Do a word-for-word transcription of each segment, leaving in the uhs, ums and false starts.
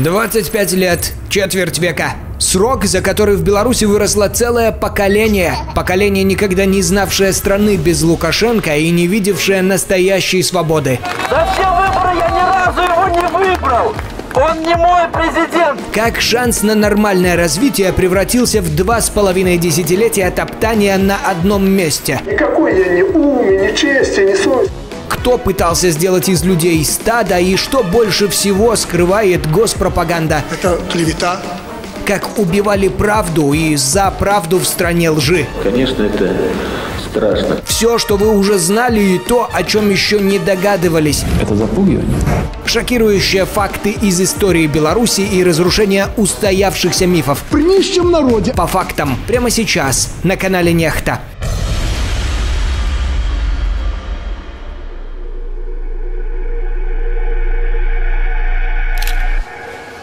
двадцать пять лет, четверть века. Срок, за который в Беларуси выросло целое поколение. Поколение, никогда не знавшее страны без Лукашенко и не видевшее настоящей свободы. За все выборы я ни разу его не выбрал. Он не мой президент. Как шанс на нормальное развитие превратился в два с половиной десятилетия топтания на одном месте. Никакой я не ум, не честь, не совесть. Кто пытался сделать из людей стада и что больше всего скрывает госпропаганда? Это клевета. Как убивали правду и за правду в стране лжи. Конечно, это страшно. Все, что вы уже знали, и то, о чем еще не догадывались. Это запугивание. Шокирующие факты из истории Беларуси и разрушение устоявшихся мифов. При нищем народе. По фактам. Прямо сейчас на канале Нехта.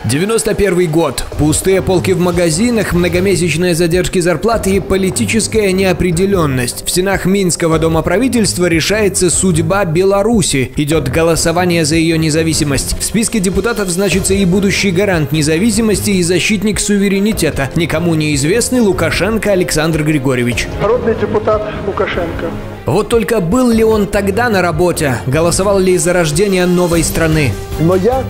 девяносто первый год. Пустые полки в магазинах, многомесячные задержки зарплаты и политическая неопределенность. В стенах Минского дома правительства решается судьба Беларуси. Идет голосование за ее независимость. В списке депутатов значится и будущий гарант независимости и защитник суверенитета. Никому неизвестный Лукашенко Александр Григорьевич. Народный депутат Лукашенко. Вот только был ли он тогда на работе? Голосовал ли за рождение новой страны? Но я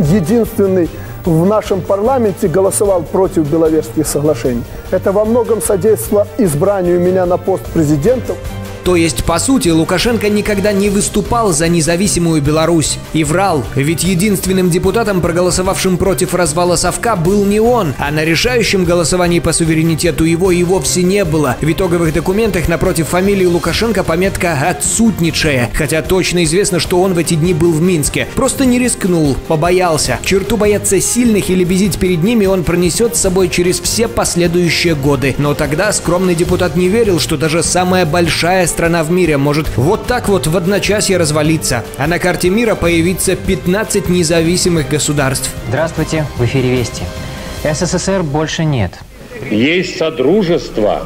единственный в нашем парламенте голосовал против Беловежских соглашений. Это во многом содействовало избранию меня на пост президента. То есть, по сути, Лукашенко никогда не выступал за независимую Беларусь. И врал, ведь единственным депутатом, проголосовавшим против развала Совка, был не он. А на решающем голосовании по суверенитету его и вовсе не было. В итоговых документах напротив фамилии Лукашенко пометка «отсутничая». Хотя точно известно, что он в эти дни был в Минске. Просто не рискнул, побоялся. Черту бояться сильных или безить перед ними он пронесет с собой через все последующие годы. Но тогда скромный депутат не верил, что даже самая большая страна в мире может вот так вот в одночасье развалиться, а на карте мира появится пятнадцать независимых государств. Здравствуйте, в эфире Вести. СССР больше нет. Есть содружество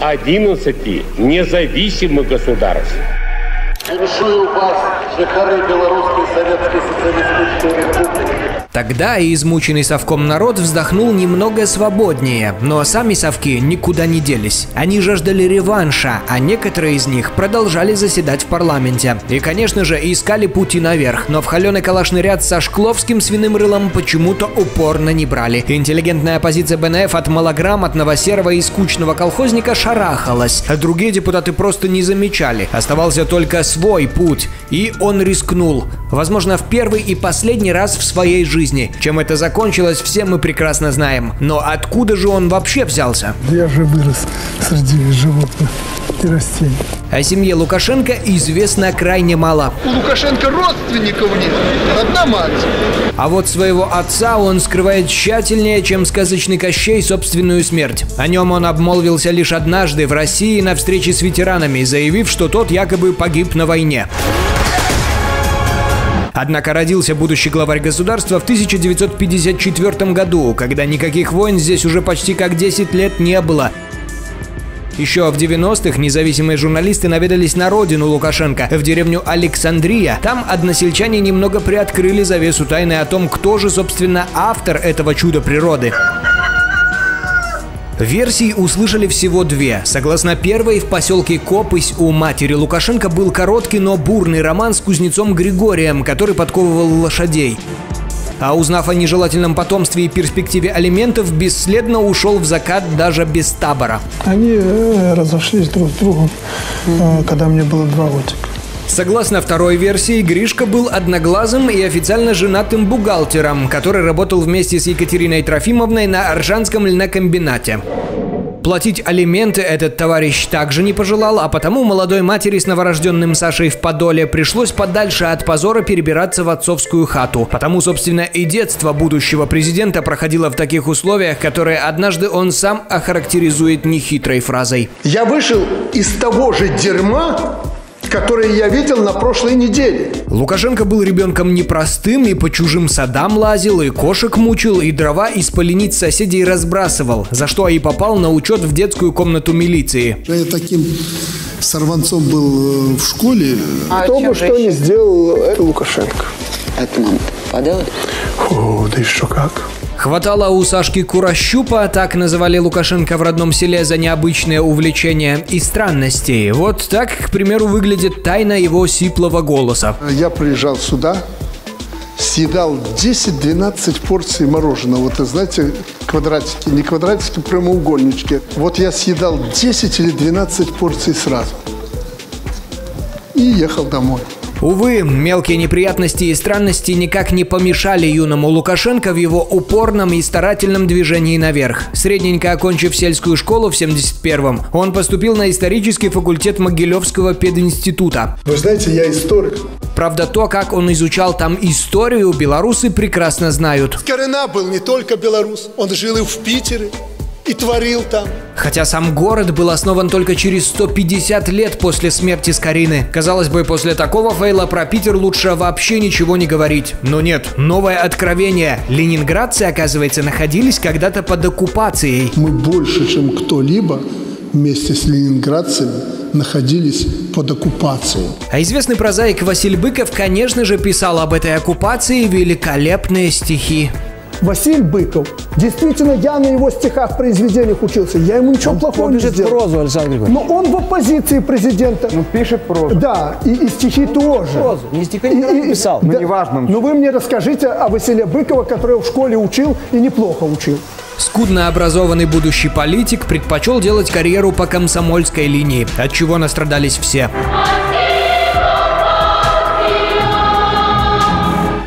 одиннадцати независимых государств. Венчую вас, шикарный Белорусской Советской Социалистической Республики. Тогда и измученный совком народ вздохнул немного свободнее, но сами совки никуда не делись. Они жаждали реванша, а некоторые из них продолжали заседать в парламенте. И, конечно же, искали пути наверх, но в холеный калашный ряд со Шкловским свиным рылом почему-то упорно не брали. Интеллигентная оппозиция БНФ от малограмотного, серого и скучного колхозника шарахалась, а другие депутаты просто не замечали. Оставался только свой путь, и он рискнул. Возможно, в первый и последний раз в своей жизни. Чем это закончилось, все мы прекрасно знаем. Но откуда же он вообще взялся? Я же вырос среди животных и растений. О семье Лукашенко известно крайне мало. У Лукашенко родственников нет, одна мать. А вот своего отца он скрывает тщательнее, чем сказочный Кощей, собственную смерть. О нем он обмолвился лишь однажды в России на встрече с ветеранами, заявив, что тот якобы погиб на войне. Однако родился будущий главарь государства в тысяча девятьсот пятьдесят четвёртом году, когда никаких войн здесь уже почти как десять лет не было. Еще в девяностых независимые журналисты наведались на родину Лукашенко, в деревню Александрия. Там односельчане немного приоткрыли завесу тайны о том, кто же, собственно, автор этого чуда природы. Версий услышали всего две. Согласно первой, в поселке Копысь у матери Лукашенко был короткий, но бурный роман с кузнецом Григорием, который подковывал лошадей. А узнав о нежелательном потомстве и перспективе алиментов, бесследно ушел в закат даже без табора. Они разошлись друг с другом, когда мне было два годика. Согласно второй версии, Гришка был одноглазым и официально женатым бухгалтером, который работал вместе с Екатериной Трофимовной на Аржанском льнокомбинате. Платить алименты этот товарищ также не пожелал, а потому молодой матери с новорожденным Сашей в Подоле пришлось подальше от позора перебираться в отцовскую хату. Потому, собственно, и детство будущего президента проходило в таких условиях, которые однажды он сам охарактеризует нехитрой фразой. «Я вышел из того же дерьма, которые я видел на прошлой неделе». Лукашенко был ребенком непростым, и по чужим садам лазил, и кошек мучил, и дрова из полениц соседей разбрасывал, за что и попал на учет в детскую комнату милиции. Я таким сорванцом был в школе. А кто бы что ни сделал, это Лукашенко. Это мама подала? О, да еще как. Хватало у Сашки Курощупа, так называли Лукашенко в родном селе за необычное увлечение и странности. Вот так, к примеру, выглядит тайна его сиплого голоса. Я приезжал сюда, съедал десять-двенадцать порций мороженого. Вот, знаете, квадратики, не квадратики, прямоугольнички. Вот я съедал десять или двенадцать порций сразу и ехал домой. Увы, мелкие неприятности и странности никак не помешали юному Лукашенко в его упорном и старательном движении наверх. Средненько окончив сельскую школу в семьдесят первом, он поступил на исторический факультет Могилевского пединститута. Вы знаете, я историк. Правда, то, как он изучал там историю, белорусы прекрасно знают. Скорина был не только белорус, он жил и в Питере. И творил там. Хотя сам город был основан только через сто пятьдесят лет после смерти Скорины. Казалось бы, после такого фейла про Питер лучше вообще ничего не говорить. Но нет, новое откровение. Ленинградцы, оказывается, находились когда-то под оккупацией. Мы больше, чем кто-либо вместе с ленинградцами находились под оккупацией. А известный прозаик Василь Быков, конечно же, писал об этой оккупации великолепные стихи. Василь Быков. Действительно, я на его стихах, произведениях учился. Я ему ничего он плохого не сделал. Прозу, Александр Григорьевич. Но он в оппозиции президента. Ну, пишет прозу. Да, и, и стихи он тоже. Прозу. Не стихи не писал. Ну, да, неважно. Но вы мне расскажите о Василе Быкове, который в школе учил и неплохо учил. Скудно образованный будущий политик предпочел делать карьеру по комсомольской линии, от чего настрадались все.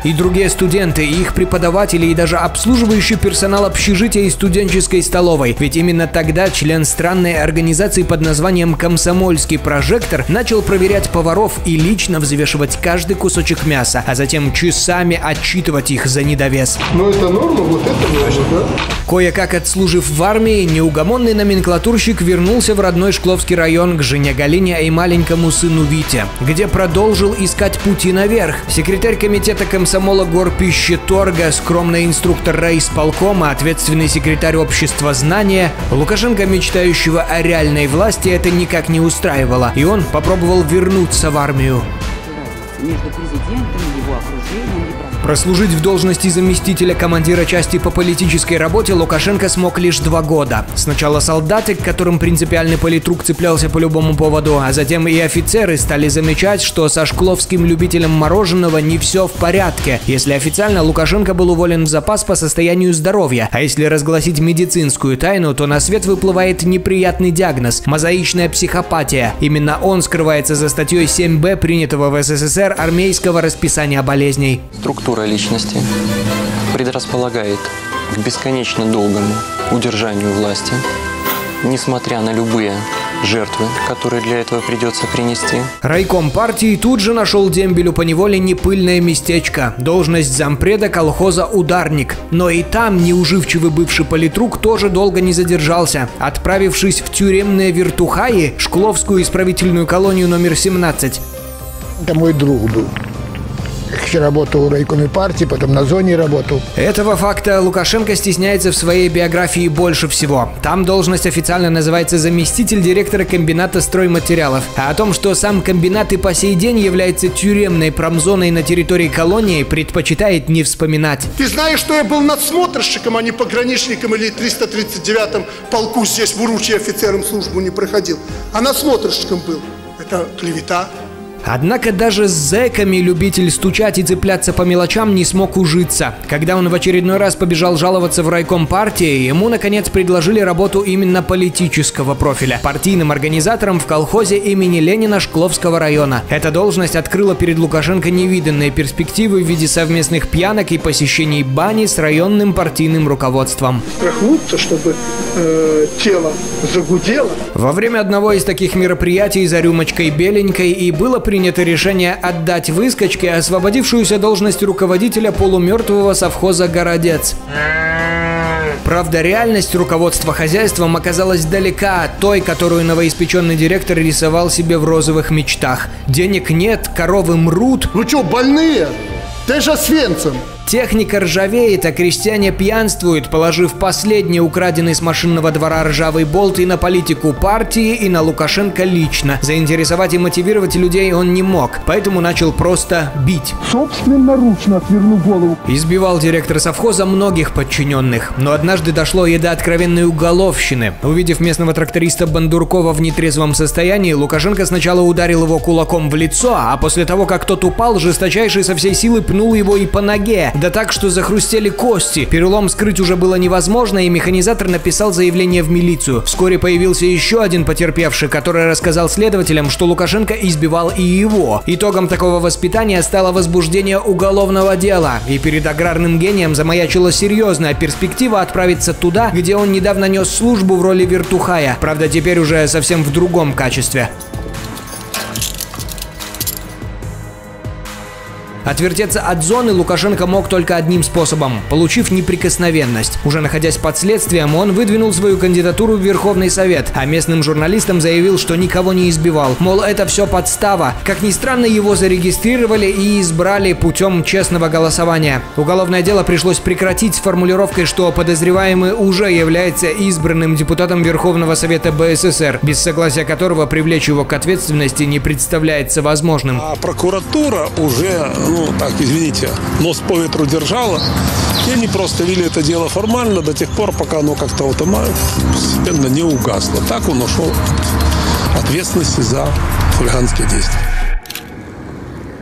И другие студенты, и их преподаватели, и даже обслуживающий персонал общежития и студенческой столовой. Ведь именно тогда член странной организации под названием «Комсомольский прожектор» начал проверять поваров и лично взвешивать каждый кусочек мяса, а затем часами отчитывать их за недовес. Ну это норма, вот это значит, да? Кое-как отслужив в армии, неугомонный номенклатурщик вернулся в родной Шкловский район к жене Галине и маленькому сыну Вите, где продолжил искать пути наверх. Секретарь комитета комсомольского Комсомола Горпищеторга, скромный инструктор райисполкома, ответственный секретарь общества знания, Лукашенко, мечтающего о реальной власти, это никак не устраивало, и он попробовал вернуться в армию. Между президентом и его окружением. Прослужить в должности заместителя командира части по политической работе Лукашенко смог лишь два года. Сначала солдаты, к которым принципиальный политрук цеплялся по любому поводу, а затем и офицеры стали замечать, что со шкловским любителем мороженого не все в порядке. Если официально, Лукашенко был уволен в запас по состоянию здоровья, а если разгласить медицинскую тайну, то на свет выплывает неприятный диагноз – мозаичная психопатия. Именно он скрывается за статьей семь бэ принятого в эс эс эс эр армейского расписания болезней. Структура личности предрасполагает к бесконечно долгому удержанию власти, несмотря на любые жертвы, которые для этого придется принести. Райком партии тут же нашел дембелю поневоле непыльное местечко. Должность зампреда колхоза «Ударник». Но и там неуживчивый бывший политрук тоже долго не задержался. Отправившись в тюремные вертухаи, Шкловскую исправительную колонию номер семнадцать. Это мой друг был. Работал в райкоме партии, потом на зоне работал. Этого факта Лукашенко стесняется в своей биографии больше всего. Там должность официально называется заместитель директора комбината стройматериалов. А о том, что сам комбинат и по сей день является тюремной промзоной на территории колонии, предпочитает не вспоминать. Ты знаешь, что я был надсмотрщиком, а не пограничником или триста тридцать девятом полку здесь в Уручье офицером службу не проходил. А надсмотрщиком был. Это клевета. Однако даже с зэками любитель стучать и цепляться по мелочам не смог ужиться. Когда он в очередной раз побежал жаловаться в райком партии, ему, наконец, предложили работу именно политического профиля – партийным организатором в колхозе имени Ленина Шкловского района. Эта должность открыла перед Лукашенко невиданные перспективы в виде совместных пьянок и посещений бани с районным партийным руководством. Страхнуться, чтобы э, тело загудело. Во время одного из таких мероприятий за рюмочкой беленькой и было принято Принято решение отдать выскочке освободившуюся должность руководителя полумертвого совхоза «Городец». Правда, реальность руководства хозяйством оказалась далека от той, которую новоиспеченный директор рисовал себе в розовых мечтах. Денег нет, коровы мрут. Ну что, больные? Ты же с Венцем. Техника ржавеет, а крестьяне пьянствуют, положив последний украденный с машинного двора ржавый болт и на политику партии, и на Лукашенко лично. Заинтересовать и мотивировать людей он не мог, поэтому начал просто бить. Собственноручно отвернул голову. Избивал директор совхоза многих подчиненных, но однажды дошло и до откровенной уголовщины. Увидев местного тракториста Бандуркова в нетрезвом состоянии, Лукашенко сначала ударил его кулаком в лицо, а после того, как тот упал, жесточайший со всей силы пнул его и по ноге. Да так, что захрустели кости. Перелом скрыть уже было невозможно, и механизатор написал заявление в милицию. Вскоре появился еще один потерпевший, который рассказал следователям, что Лукашенко избивал и его. Итогом такого воспитания стало возбуждение уголовного дела. И перед аграрным гением замаячила серьезная перспектива отправиться туда, где он недавно нес службу в роли вертухая. Правда, теперь уже совсем в другом качестве. Отвертеться от зоны Лукашенко мог только одним способом – получив неприкосновенность. Уже находясь под следствием, он выдвинул свою кандидатуру в Верховный Совет, а местным журналистам заявил, что никого не избивал. Мол, это все подстава. Как ни странно, его зарегистрировали и избрали путем честного голосования. Уголовное дело пришлось прекратить с формулировкой, что подозреваемый уже является избранным депутатом Верховного Совета БССР, без согласия которого привлечь его к ответственности не представляется возможным. А прокуратура уже... ну, так, извините, нос по ветру держала, и они просто вели это дело формально до тех пор, пока оно как-то вот постепенно не угасло. Так он ушел от ответственности за хулиганские действия.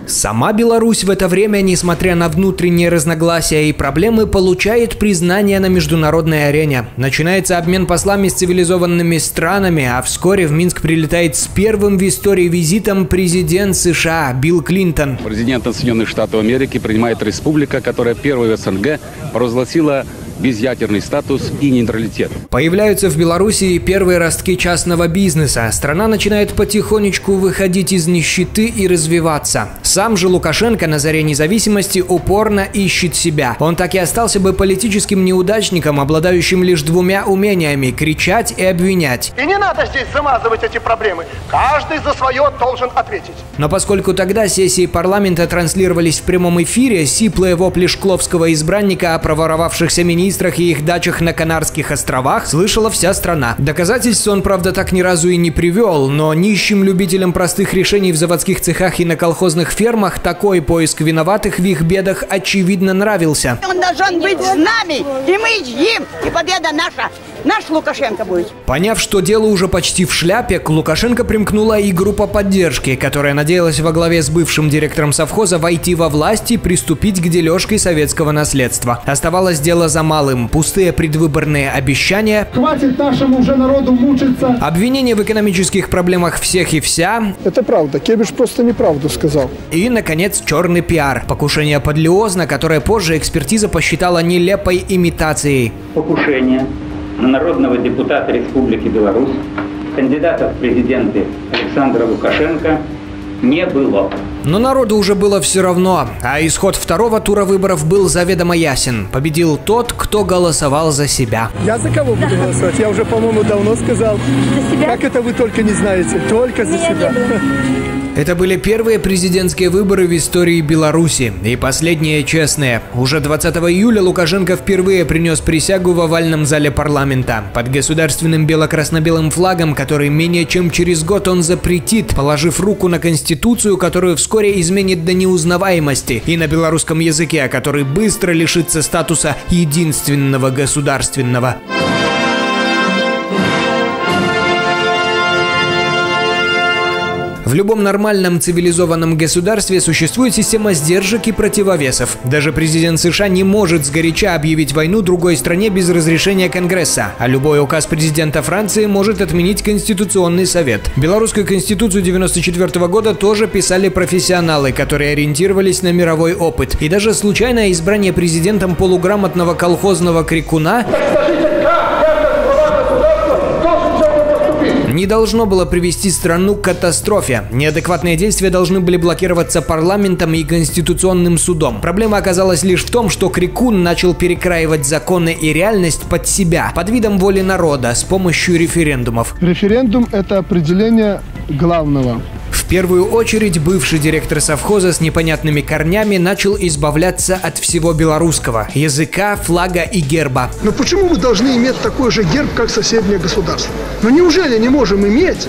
Сама Беларусь в это время, несмотря на внутренние разногласия и проблемы, получает признание на международной арене. Начинается обмен послами с цивилизованными странами, а вскоре в Минск прилетает с первым в истории визитом президент США Билл Клинтон. Президентом Соединенных Штатов Америки принимает республика, которая первой в СНГ провозгласила безъядерный статус и нейтралитет. Появляются в Беларуси первые ростки частного бизнеса. Страна начинает потихонечку выходить из нищеты и развиваться. Сам же Лукашенко на заре независимости упорно ищет себя. Он так и остался бы политическим неудачником, обладающим лишь двумя умениями – кричать и обвинять. И не надо здесь замазывать эти проблемы. Каждый за свое должен ответить. Но поскольку тогда сессии парламента транслировались в прямом эфире, сиплые вопли шкловского избранника о проворовавшихся министрах и их дачах на Канарских островах слышала вся страна. Доказательств он, правда, так ни разу и не привел, но нищим любителям простых решений в заводских цехах и на колхозных фермах такой поиск виноватых в их бедах очевидно нравился. Он должен быть с нами, и мы едим, и победа наша. Наш Лукашенко будет. Поняв, что дело уже почти в шляпе, к Лукашенко примкнула и группа поддержки, которая надеялась во главе с бывшим директором совхоза войти во власть и приступить к дележке советского наследства. Оставалось дело за малым. Пустые предвыборные обещания. Хватит нашему уже народу мучиться. Обвинения в экономических проблемах всех и вся. Это правда. Кебиш просто неправду сказал. И, наконец, черный пиар. Покушение Подлиозна, которое позже экспертиза посчитала нелепой имитацией. Покушение народного депутата Республики Беларусь, кандидата в президенты Александра Лукашенко, не было. Но народу уже было все равно, а исход второго тура выборов был заведомо ясен. Победил тот, кто голосовал за себя. Я за кого буду голосовать? Я уже, по-моему, давно сказал. За себя? Как это вы только не знаете? Только за себя. Это были первые президентские выборы в истории Беларуси. И последние честные. Уже двадцатого июля Лукашенко впервые принес присягу в овальном зале парламента. Под государственным бело-красно-белым флагом, который менее чем через год он запретит, положив руку на Конституцию, которую вскоре изменит до неузнаваемости. И на белорусском языке, который быстро лишится статуса единственного государственного. В любом нормальном цивилизованном государстве существует система сдержек и противовесов. Даже президент США не может сгоряча объявить войну другой стране без разрешения Конгресса, а любой указ президента Франции может отменить Конституционный совет. Белорусскую конституцию девяносто четвёртого года тоже писали профессионалы, которые ориентировались на мировой опыт. И даже случайное избрание президентом полуграмотного колхозного крикуна не должно было привести страну к катастрофе. Неадекватные действия должны были блокироваться парламентом и Конституционным судом. Проблема оказалась лишь в том, что крикун начал перекраивать законы и реальность под себя, под видом воли народа, с помощью референдумов. Референдум – это определение главного В первую очередь бывший директор совхоза с непонятными корнями начал избавляться от всего белорусского – языка, флага и герба. Но почему мы должны иметь такой же герб, как соседнее государство? Но неужели не можем иметь...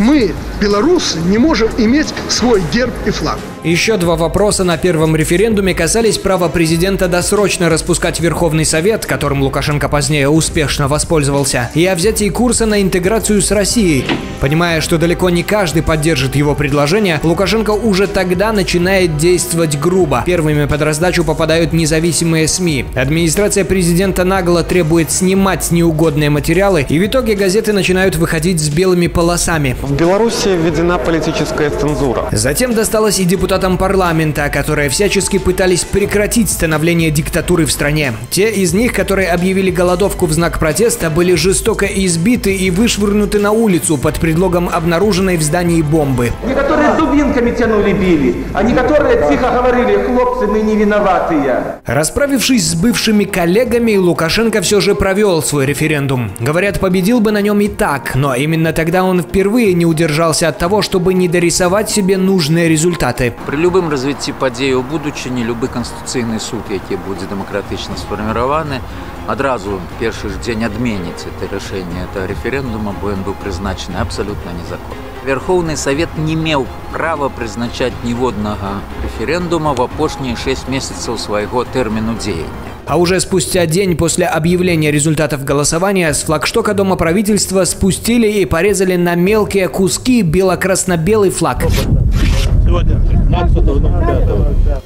Мы, белорусы, не можем иметь свой герб и флаг. Еще два вопроса на первом референдуме касались права президента досрочно распускать Верховный Совет, которым Лукашенко позднее успешно воспользовался, и о взятии курса на интеграцию с Россией. Понимая, что далеко не каждый поддержит его предложение, Лукашенко уже тогда начинает действовать грубо. Первыми под раздачу попадают независимые СМИ. Администрация президента нагло требует снимать неугодные материалы, и в итоге газеты начинают выходить с белыми полосами. В Беларуси введена политическая цензура. Затем досталось и депутатам парламента, которые всячески пытались прекратить становление диктатуры в стране. Те из них, которые объявили голодовку в знак протеста, были жестоко избиты и вышвырнуты на улицу под предлогом обнаруженной в здании бомбы. Некоторые дубинками тянули, били, а некоторые тихо говорили: «Хлопцы, мы не виноватые». Расправившись с бывшими коллегами, Лукашенко все же провел свой референдум. Говорят, победил бы на нем и так, но именно тогда он впервые не удержался от того, чтобы не дорисовать себе нужные результаты. При любом развитии подеи у будущего, любой конституционный суд, який будет демократично сформированы, одразу в первый же день отменить это решение этого референдума, бо он был призначен абсолютно незаконно. Верховный Совет не имел права призначать ниводного референдума в опошние шесть месяцев своего термину деяния. А уже спустя день после объявления результатов голосования с флагштока Дома правительства спустили и порезали на мелкие куски бело-красно-белый флаг.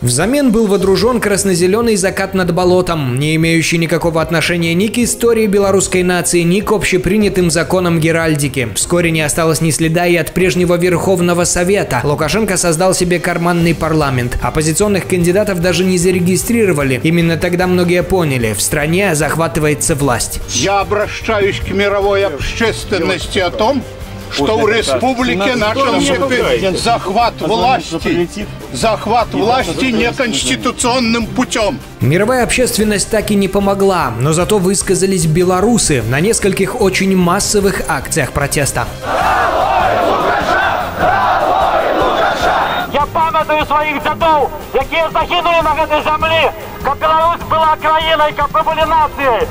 Взамен был водружен красно-зеленый закат над болотом, не имеющий никакого отношения ни к истории белорусской нации, ни к общепринятым законам геральдики. Вскоре не осталось ни следа и от прежнего Верховного Совета. Лукашенко создал себе карманный парламент. Оппозиционных кандидатов даже не зарегистрировали. Именно тогда многие поняли – в стране захватывается власть. Я обращаюсь к мировой общественности о том, что у республики начался захват власти, захват власти неконституционным путем. Мировая общественность так и не помогла, но зато высказались белорусы на нескольких очень массовых акциях протеста. Я памятаю своих дедов, которые загинули на этой земле, как Беларусь была краиной, как мы были нацией.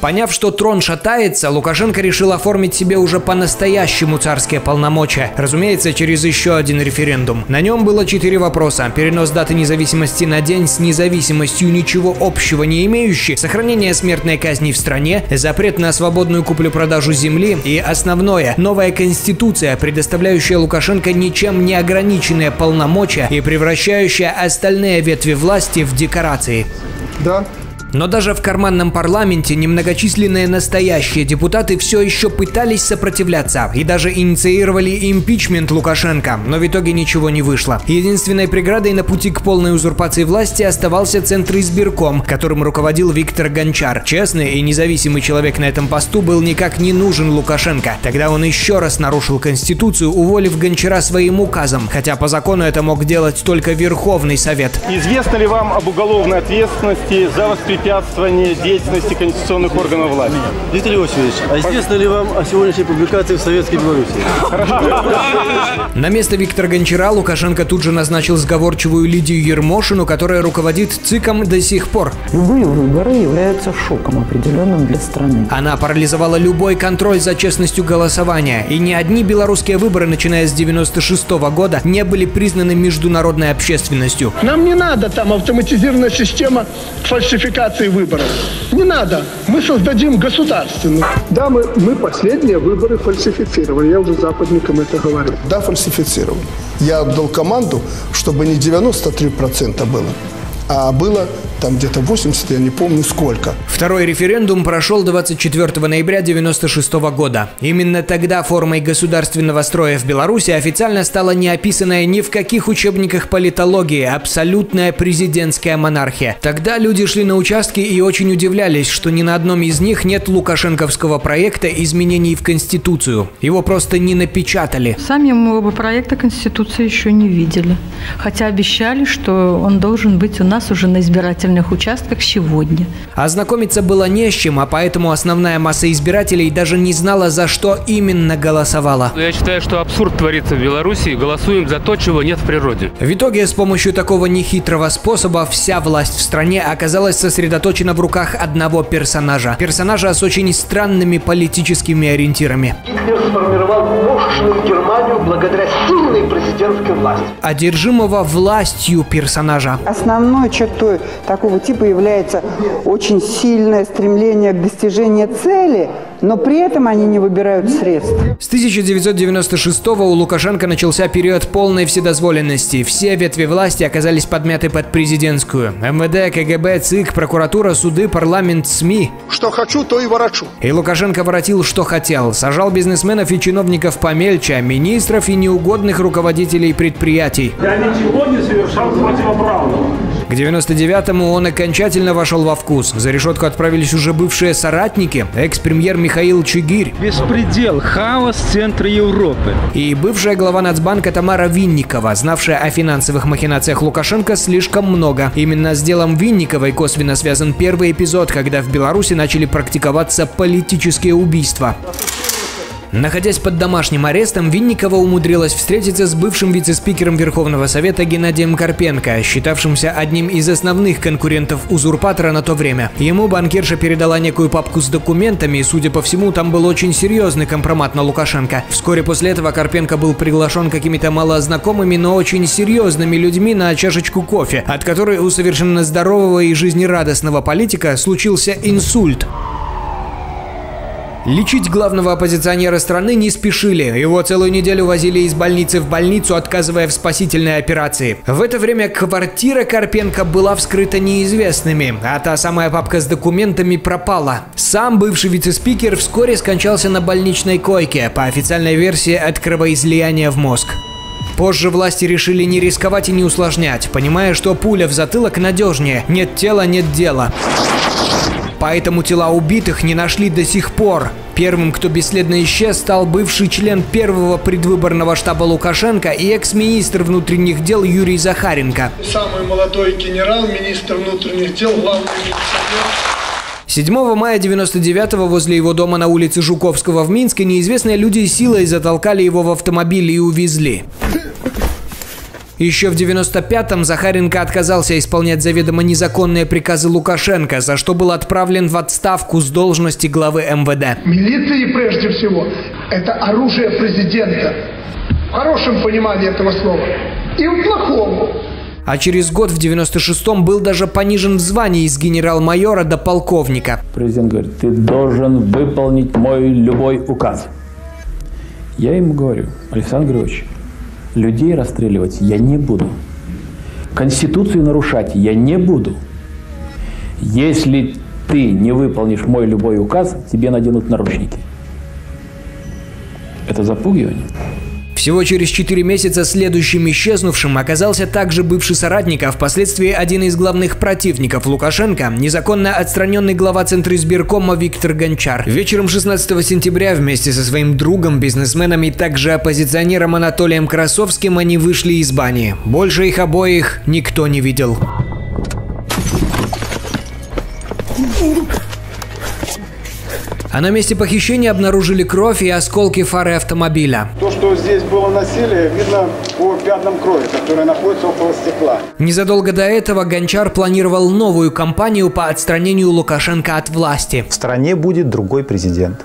Поняв, что трон шатается, Лукашенко решил оформить себе уже по-настоящему царские полномочия. Разумеется, через еще один референдум. На нем было четыре вопроса. Перенос даты независимости на день с независимостью ничего общего не имеющий, сохранение смертной казни в стране, запрет на свободную куплю-продажу земли и основное – новая конституция, предоставляющая Лукашенко ничем не ограниченные полномочия и превращающая остальные ветви власти в декорации. Да. Но даже в карманном парламенте немногочисленные настоящие депутаты все еще пытались сопротивляться и даже инициировали импичмент Лукашенко, но в итоге ничего не вышло. Единственной преградой на пути к полной узурпации власти оставался Центризбирком, которым руководил Виктор Гончар. Честный и независимый человек на этом посту был никак не нужен Лукашенко. Тогда он еще раз нарушил Конституцию, уволив Гончара своим указом, хотя по закону это мог делать только Верховный Совет. Известно ли вам об уголовной ответственности за воспрепятствование деятельности конституционных органов власти? Виктор Иосифович, а известно ли вам о сегодняшней публикации в Советской Беларуси? На место Виктора Гончара Лукашенко тут же назначил сговорчивую Лидию Ермошину, которая руководит ЦИКом до сих пор. Любые выборы являются шоком определенным для страны. Она парализовала любой контроль за честностью голосования. И ни одни белорусские выборы, начиная с девяносто шестого года, не были признаны международной общественностью. Нам не надо там автоматизированная система фальсификации выборов. Не надо. Мы создадим государственную. Да, мы, мы последние выборы фальсифицировали. Я уже западникам это говорил. Да, фальсифицировали. Я отдал команду, чтобы не девяносто три процента было, а было там где-то восемьдесят, я не помню сколько. Второй референдум прошел двадцать четвёртого ноября девяносто шестого года. Именно тогда формой государственного строя в Беларуси официально стала не описанная ни в каких учебниках политологии абсолютная президентская монархия. Тогда люди шли на участки и очень удивлялись, что ни на одном из них нет лукашенковского проекта изменений в Конституцию. Его просто не напечатали. Сами мы оба проекта Конституции еще не видели. Хотя обещали, что он должен быть у нас уже на избирательных участках сегодня. Ознакомиться было не с чем, а поэтому основная масса избирателей даже не знала, за что именно голосовала. Я считаю, что абсурд творится в Беларуси. Голосуем за то, чего нет в природе. В итоге с помощью такого нехитрого способа вся власть в стране оказалась сосредоточена в руках одного персонажа. Персонажа с очень странными политическими ориентирами. Гитлер сформировал мощную Германию благодаря сильной президентской власти. Одержимого властью персонажа. Основной чертой такого типа является очень сильное стремление к достижению цели, но при этом они не выбирают средств. С тысяча девятьсот девяносто шестого у Лукашенко начался период полной вседозволенности. Все ветви власти оказались подмяты под президентскую. МВД, КГБ, ЦИК, прокуратура, суды, парламент, СМИ. Что хочу, то и ворочу. И Лукашенко воротил, что хотел. Сажал бизнесменов и чиновников помельче, министров и неугодных руководителей предприятий. Я ничего не совершал противоправного. К девяносто девятому он окончательно вошел во вкус. За решетку отправились уже бывшие соратники, экс-премьер Михаил Чигирь. Беспредел, хаос центра Европы. И бывшая глава Нацбанка Тамара Винникова, знавшая о финансовых махинациях Лукашенко слишком много. Именно с делом Винниковой косвенно связан первый эпизод, когда в Беларуси начали практиковаться политические убийства. Находясь под домашним арестом, Винникова умудрилась встретиться с бывшим вице-спикером Верховного Совета Геннадием Карпенко, считавшимся одним из основных конкурентов узурпатора на то время. Ему банкирша передала некую папку с документами, и, судя по всему, там был очень серьезный компромат на Лукашенко. Вскоре после этого Карпенко был приглашен какими-то малознакомыми, но очень серьезными людьми на чашечку кофе, от которой у совершенно здорового и жизнерадостного политика случился инсульт. Лечить главного оппозиционера страны не спешили. Его целую неделю возили из больницы в больницу, отказывая в спасительной операции. В это время квартира Карпенко была вскрыта неизвестными, а та самая папка с документами пропала. Сам бывший вице-спикер вскоре скончался на больничной койке, по официальной версии, от кровоизлияния в мозг. Позже власти решили не рисковать и не усложнять, понимая, что пуля в затылок надежнее. Нет тела, нет дела. Поэтому тела убитых не нашли до сих пор. Первым, кто бесследно исчез, стал бывший член первого предвыборного штаба Лукашенко и экс-министр внутренних дел Юрий Захаренко. Самый молодой генерал, министр внутренних дел, главный милиционер. седьмого мая девяносто девятого возле его дома на улице Жуковского в Минске неизвестные люди силой затолкали его в автомобиль и увезли. Еще в девяносто пятом Захаренко отказался исполнять заведомо незаконные приказы Лукашенко, за что был отправлен в отставку с должности главы МВД. Милиция, прежде всего, это оружие президента. В хорошем понимании этого слова. И в плохом. А через год, в девяносто шестом, был даже понижен в звании с генерал-майора до полковника. Президент говорит: ты должен выполнить мой любой указ. Я ему говорю: Александр Григорьевич, людей расстреливать я не буду. Конституцию нарушать я не буду. Если ты не выполнишь мой любой указ, тебе наденут наручники. Это запугивание? Всего через четыре месяца следующим исчезнувшим оказался также бывший соратник, а впоследствии один из главных противников Лукашенко, незаконно отстраненный глава Центризбиркома Виктор Гончар. Вечером шестнадцатого сентября вместе со своим другом, бизнесменом и также оппозиционером Анатолием Красовским они вышли из бани. Больше их обоих никто не видел. А на месте похищения обнаружили кровь и осколки фары автомобиля. То, что здесь было насилие, видно по пятнам крови, которые находятся около стекла. Незадолго до этого Гончар планировал новую кампанию по отстранению Лукашенко от власти. В стране будет другой президент.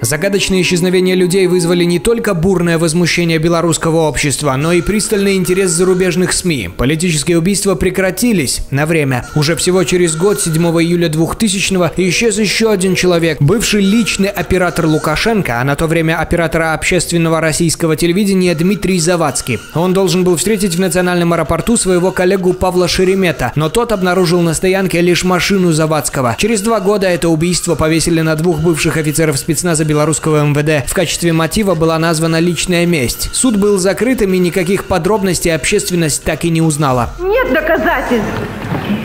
Загадочные исчезновения людей вызвали не только бурное возмущение белорусского общества, но и пристальный интерес зарубежных СМИ. Политические убийства прекратились на время. Уже всего через год, седьмого июля двухтысячного, исчез еще один человек. Бывший личный оператор Лукашенко, а на то время оператора общественного российского телевидения Дмитрий Завадский. Он должен был встретить в национальном аэропорту своего коллегу Павла Шеремета, но тот обнаружил на стоянке лишь машину Завадского. Через два года это убийство повесили на двух бывших офицеров спецназа белорусского МВД. В качестве мотива была названа личная месть. Суд был закрытым, и никаких подробностей общественность так и не узнала. Нет доказательств,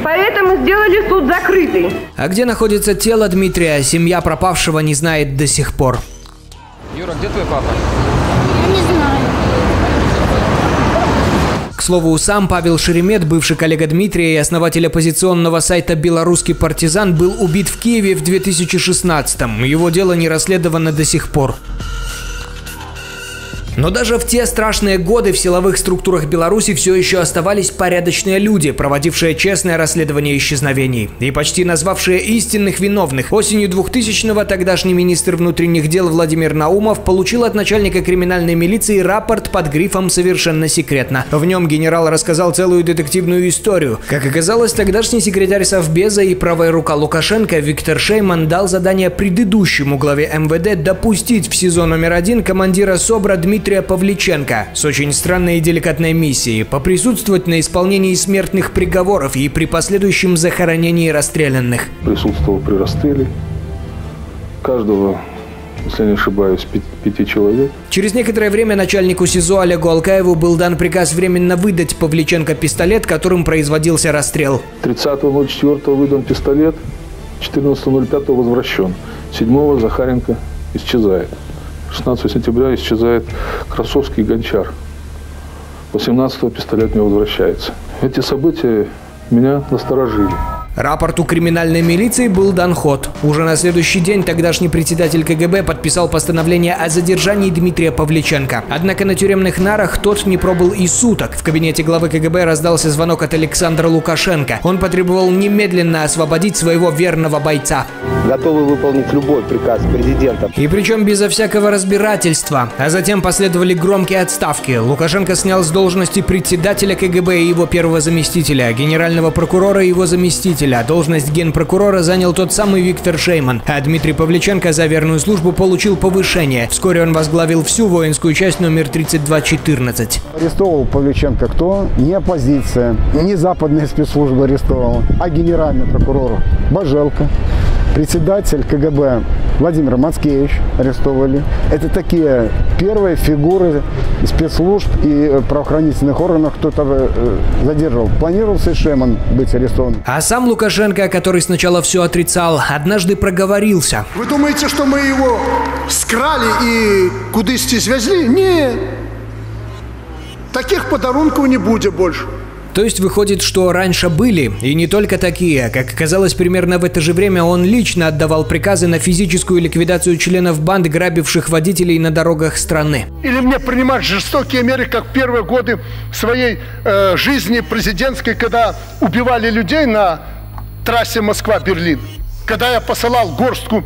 поэтому сделали суд закрытый. А где находится тело Дмитрия, семья пропавшего не знает до сих пор. Юра, где твой папа? Я не знаю. К слову, сам Павел Шеремет, бывший коллега Дмитрия и основатель оппозиционного сайта «Белорусский партизан», был убит в Киеве в две тысячи шестнадцатом. Его дело не расследовано до сих пор. Но даже в те страшные годы в силовых структурах Беларуси все еще оставались порядочные люди, проводившие честное расследование исчезновений и почти назвавшие истинных виновных. Осенью двухтысячного тогдашний министр внутренних дел Владимир Наумов получил от начальника криминальной милиции рапорт под грифом «Совершенно секретно». В нем генерал рассказал целую детективную историю. Как оказалось, тогдашний секретарь Совбеза и правая рука Лукашенко Виктор Шейман дал задание предыдущему главе МВД допустить в СИЗО номер один командира СОБРа Дмитрия Дмитрия Павличенко с очень странной и деликатной миссией – поприсутствовать на исполнении смертных приговоров и при последующем захоронении расстрелянных. Присутствовал при расстреле каждого, если не ошибаюсь, пяти человек. Через некоторое время начальнику СИЗО Олегу Алкаеву был дан приказ временно выдать Павличенко пистолет, которым производился расстрел. тридцатого ноль четвёртого выдан пистолет, четырнадцатого ноль пятого возвращен, седьмого Захаренко исчезает. шестнадцатого сентября исчезает Красовский и Гончар. восемнадцатого пистолет не возвращается. Эти события меня насторожили. Рапорту криминальной милиции был дан ход. Уже на следующий день тогдашний председатель КГБ подписал постановление о задержании Дмитрия Павличенко. Однако на тюремных нарах тот не пробыл и суток. В кабинете главы КГБ раздался звонок от Александра Лукашенко. Он потребовал немедленно освободить своего верного бойца. Готовы выполнить любой приказ президента. И причем безо всякого разбирательства. А затем последовали громкие отставки. Лукашенко снял с должности председателя КГБ и его первого заместителя, генерального прокурора и его заместителя. Должность генпрокурора занял тот самый Виктор Шейман, а Дмитрий Павличенко за верную службу получил повышение. Вскоре он возглавил всю воинскую часть номер тридцать два четырнадцать. Арестовал Павличенко кто? Не оппозиция, не западные спецслужбы арестовала, а генеральный прокурор Божелко, председатель КГБ Владимир Мацкевич арестовали. Это такие первые фигуры спецслужб и правоохранительных органов, кто-то задержал. Планировался и Шейман быть арестован. А сам Лукашенко, который сначала все отрицал, однажды проговорился. Вы думаете, что мы его скрали и кудысти свезли? Нет. Таких подарунков не будет больше. То есть выходит, что раньше были, и не только такие. Как оказалось, примерно в это же время он лично отдавал приказы на физическую ликвидацию членов банд, грабивших водителей на дорогах страны. Или мне принимать жестокие меры, как в первые годы своей э, жизни президентской, когда убивали людей на трассе Москва-Берлин. Когда я посылал горстку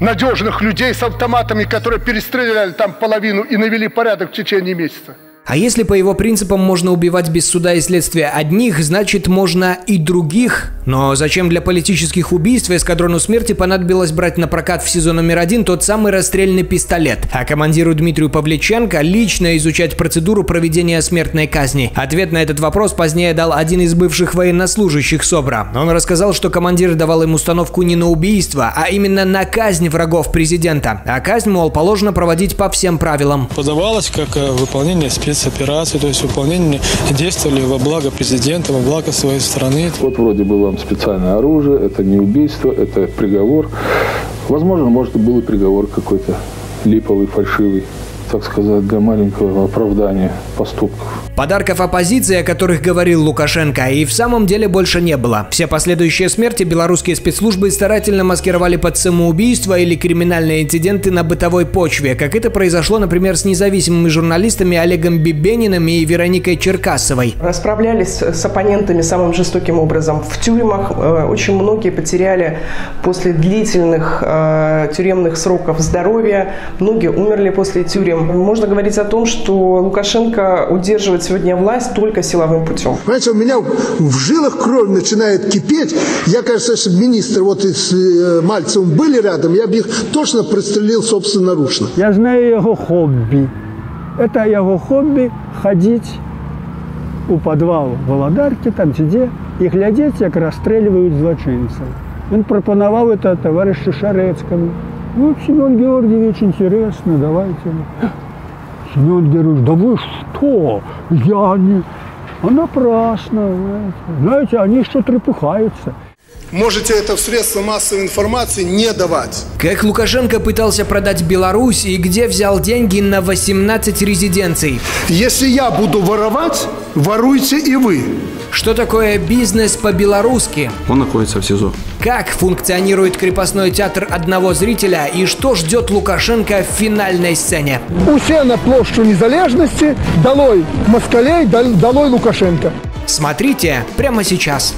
надежных людей с автоматами, которые перестреляли там половину и навели порядок в течение месяца. А если по его принципам можно убивать без суда и следствия одних, значит можно и других. Но зачем для политических убийств эскадрону смерти понадобилось брать на прокат в СИЗО номер один тот самый расстрельный пистолет, а командиру Дмитрию Павличенко лично изучать процедуру проведения смертной казни? Ответ на этот вопрос позднее дал один из бывших военнослужащих СОБРа. Он рассказал, что командир давал им установку не на убийство, а именно на казнь врагов президента. А казнь, мол, положено проводить по всем правилам. Подавалось как выполнение спецслужб. Операции, то есть выполнение действовали во благо президента, во благо своей страны. Вот вроде было вам специальное оружие, это не убийство, это приговор. Возможно, может, был и приговор какой-то липовый, фальшивый. так сказать, для маленького оправдания поступков. Подарков оппозиции, о которых говорил Лукашенко, и в самом деле больше не было. Все последующие смерти белорусские спецслужбы старательно маскировали под самоубийство или криминальные инциденты на бытовой почве, как это произошло, например, с независимыми журналистами Олегом Бибениным и Вероникой Черкасовой. Расправлялись с оппонентами самым жестоким образом в тюрьмах. Очень многие потеряли после длительных тюремных сроков здоровье, многие умерли после тюрем. Можно говорить о том, что Лукашенко удерживает сегодня власть только силовым путем. Понимаете, у меня в жилах кровь начинает кипеть. Я, кажется, если бы министр вот с Мальцевым были рядом, я бы их точно прострелил собственноручно. Я знаю его хобби. Это его хобби – ходить у подвала Володарки, там где, и глядеть, как расстреливают злочинцев. Он пропоновал это товарищу Шарецкому. Ну, Семен Георгиевич, интересно, давайте. Семен Георгиевич, да вы что? Я не... А напрасно, знаете, знаете, они еще трепыхаются. Можете это в средства массовой информации не давать. Как Лукашенко пытался продать Беларусь и где взял деньги на восемнадцать резиденций. Если я буду воровать, воруйте и вы. Что такое бизнес по-белорусски? Он находится в СИЗО. Как функционирует крепостной театр одного зрителя и что ждет Лукашенко в финальной сцене? Усе на площадь незалежности, долой москалей, долой Лукашенко. Смотрите прямо сейчас.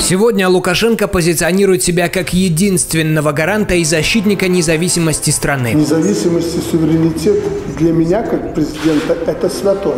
Сегодня Лукашенко позиционирует себя как единственного гаранта и защитника независимости страны. Независимость и суверенитет для меня, как президента, это святое,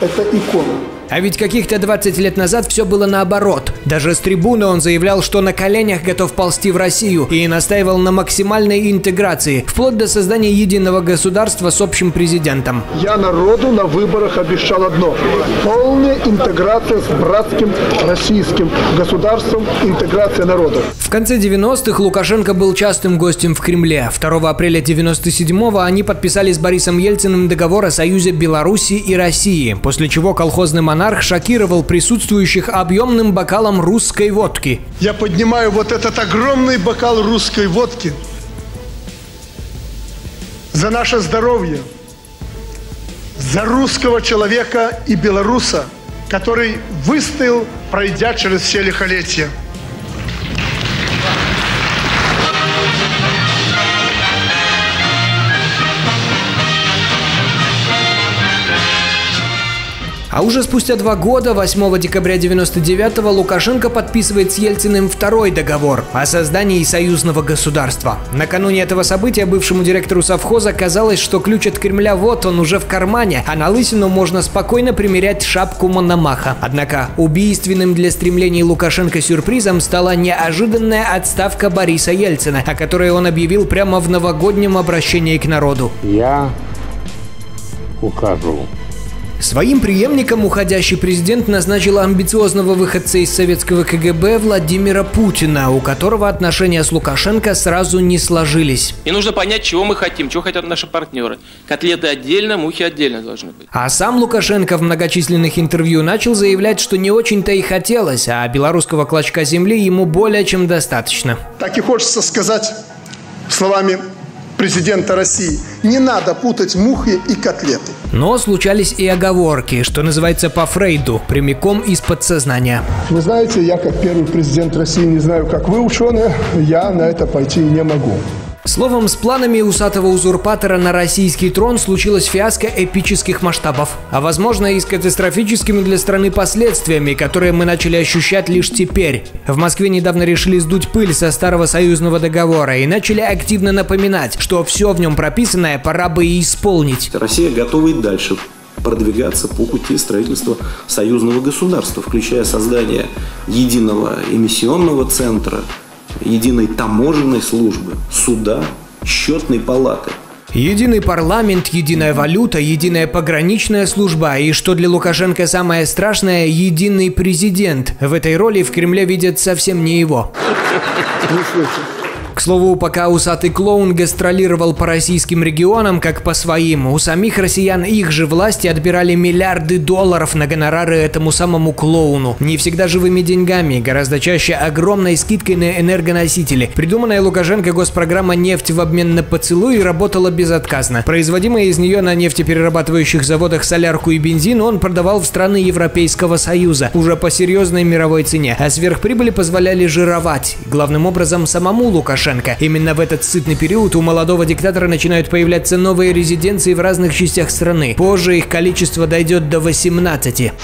это икона. А ведь каких-то двадцать лет назад все было наоборот. Даже с трибуны он заявлял, что на коленях готов ползти в Россию и настаивал на максимальной интеграции, вплоть до создания единого государства с общим президентом. Я народу на выборах обещал одно – полная интеграция с братским российским государством, интеграция народа. В конце девяностых Лукашенко был частым гостем в Кремле. второго апреля девяносто седьмого они подписали с Борисом Ельциным договор о союзе Беларуси и России, после чего колхозный монарх шокировал присутствующих объемным бокалом русской водки. Я поднимаю вот этот огромный бокал русской водки за наше здоровье, за русского человека и белоруса, который выстоял, пройдя через все лихолетия. А уже спустя два года, восьмого декабря девяносто девятого, Лукашенко подписывает с Ельциным второй договор о создании союзного государства. Накануне этого события бывшему директору совхоза казалось, что ключ от Кремля вот он уже в кармане, а на лысину можно спокойно примерять шапку Мономаха. Однако убийственным для стремлений Лукашенко сюрпризом стала неожиданная отставка Бориса Ельцина, о которой он объявил прямо в новогоднем обращении к народу. Я ухожу. Своим преемником уходящий президент назначил амбициозного выходца из советского КГБ Владимира Путина, у которого отношения с Лукашенко сразу не сложились. И нужно понять, чего мы хотим, чего хотят наши партнеры. Котлеты отдельно, мухи отдельно должны быть. А сам Лукашенко в многочисленных интервью начал заявлять, что не очень-то и хотелось, а белорусского клочка земли ему более чем достаточно. Так и хочется сказать словами президента России: не надо путать мухи и котлеты. Но случались и оговорки, что называется по Фрейду, прямиком из подсознания. Вы знаете, я как первый президент России не знаю, как вы, ученые, я на это пойти не могу. Словом, с планами усатого узурпатора на российский трон случилась фиаско эпических масштабов, а возможно и с катастрофическими для страны последствиями, которые мы начали ощущать лишь теперь. В Москве недавно решили сдуть пыль со старого союзного договора и начали активно напоминать, что все в нем прописанное пора бы и исполнить. Россия готова и дальше продвигаться по пути строительства союзного государства, включая создание единого эмиссионного центра, единой таможенной службы, суда, счетной палаты. Единый парламент, единая валюта, единая пограничная служба и, что для Лукашенко самое страшное, единый президент. В этой роли в Кремле видят совсем не его. К слову, пока усатый клоун гастролировал по российским регионам, как по своим, у самих россиян их же власти отбирали миллиарды долларов на гонорары этому самому клоуну. Не всегда живыми деньгами, гораздо чаще огромной скидкой на энергоносители. Придуманная Лукашенко госпрограмма «Нефть в обмен на поцелуй» работала безотказно. Производимая из нее на нефтеперерабатывающих заводах солярку и бензин он продавал в страны Европейского Союза уже по серьезной мировой цене, а сверхприбыли позволяли жировать, главным образом самому Лукашенко. Именно в этот сытный период у молодого диктатора начинают появляться новые резиденции в разных частях страны. Позже их количество дойдет до восемнадцати.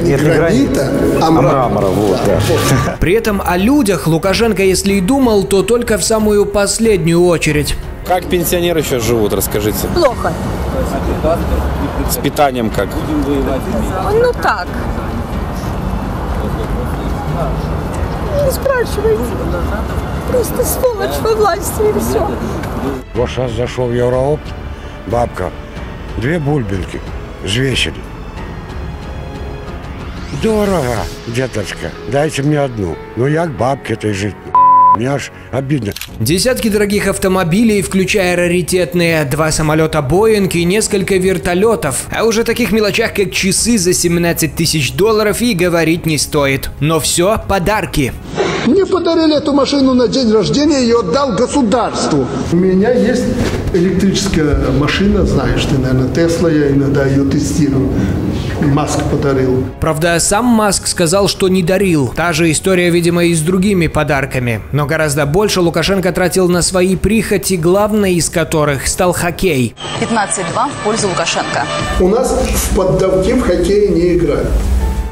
Не гранита, а мрамора. Мрамора, вот, да. При этом о людях Лукашенко, если и думал, то только в самую последнюю очередь. Как пенсионеры сейчас живут, расскажите? Плохо. С питанием как? Ну так. Не спрашивайте. Просто сволочь во власти и все. Вот сейчас зашел в Евроопт, бабка, две бульбинки взвесили. Дорого, деточка, дайте мне одну. Ну я к бабке-то жить. Мне аж обидно. Десятки дорогих автомобилей, включая раритетные два самолета «Боинг» и несколько вертолетов. А уже о таких мелочах, как часы за семнадцать тысяч долларов, и говорить не стоит. Но все подарки. Мне подарили эту машину на день рождения, ее отдал государству. У меня есть электрическая машина, знаешь ты, наверное, Тесла, я иногда ее тестирую. Маск подарил. Правда, сам Маск сказал, что не дарил. Та же история, видимо, и с другими подарками. Но гораздо больше Лукашенко тратил на свои прихоти, главной из которых стал хоккей. пятнадцать-два в пользу Лукашенко. У нас в поддавке в хоккей не играют.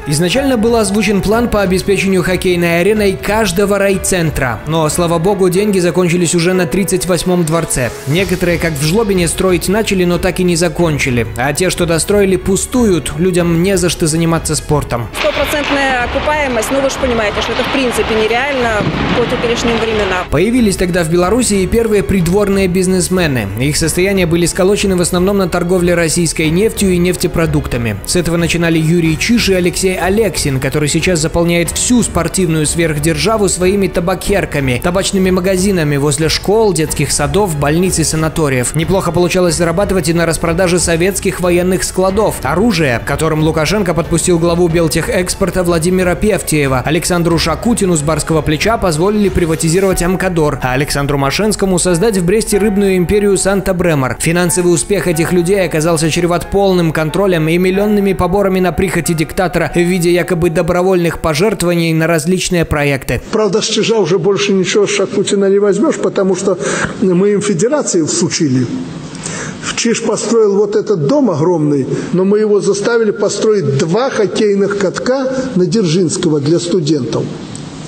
Изначально был озвучен план по обеспечению хоккейной ареной каждого райцентра, но, слава богу, деньги закончились уже на тридцать восьмом дворце. Некоторые, как в Жлобине, строить начали, но так и не закончили. А те, что достроили, пустуют, людям не за что заниматься спортом. Стопроцентная окупаемость, ну вы же понимаете, что это в принципе нереально по теперешним временам. Появились тогда в Беларуси и первые придворные бизнесмены. Их состояния были сколочены в основном на торговле российской нефтью и нефтепродуктами. С этого начинали Юрий Чиш и Алексей Алексин, который сейчас заполняет всю спортивную сверхдержаву своими табакерками, табачными магазинами возле школ, детских садов, больниц и санаториев. Неплохо получалось зарабатывать и на распродаже советских военных складов, оружия, которым Лукашенко подпустил главу Белтехэкспорта Владимира Певтеева. Александру Шакутину с Барского плеча позволили приватизировать Амкадор, а Александру Машенскому создать в Бресте рыбную империю Санта-Бремор. Финансовый успех этих людей оказался чреват полным контролем и миллионными поборами на прихоти диктатора в виде якобы добровольных пожертвований на различные проекты. Правда, с чижа уже больше ничего Шакутина не возьмешь, потому что мы им федерации всучили. Чиж построил вот этот дом огромный, но мы его заставили построить два хоккейных катка на Дзержинского для студентов.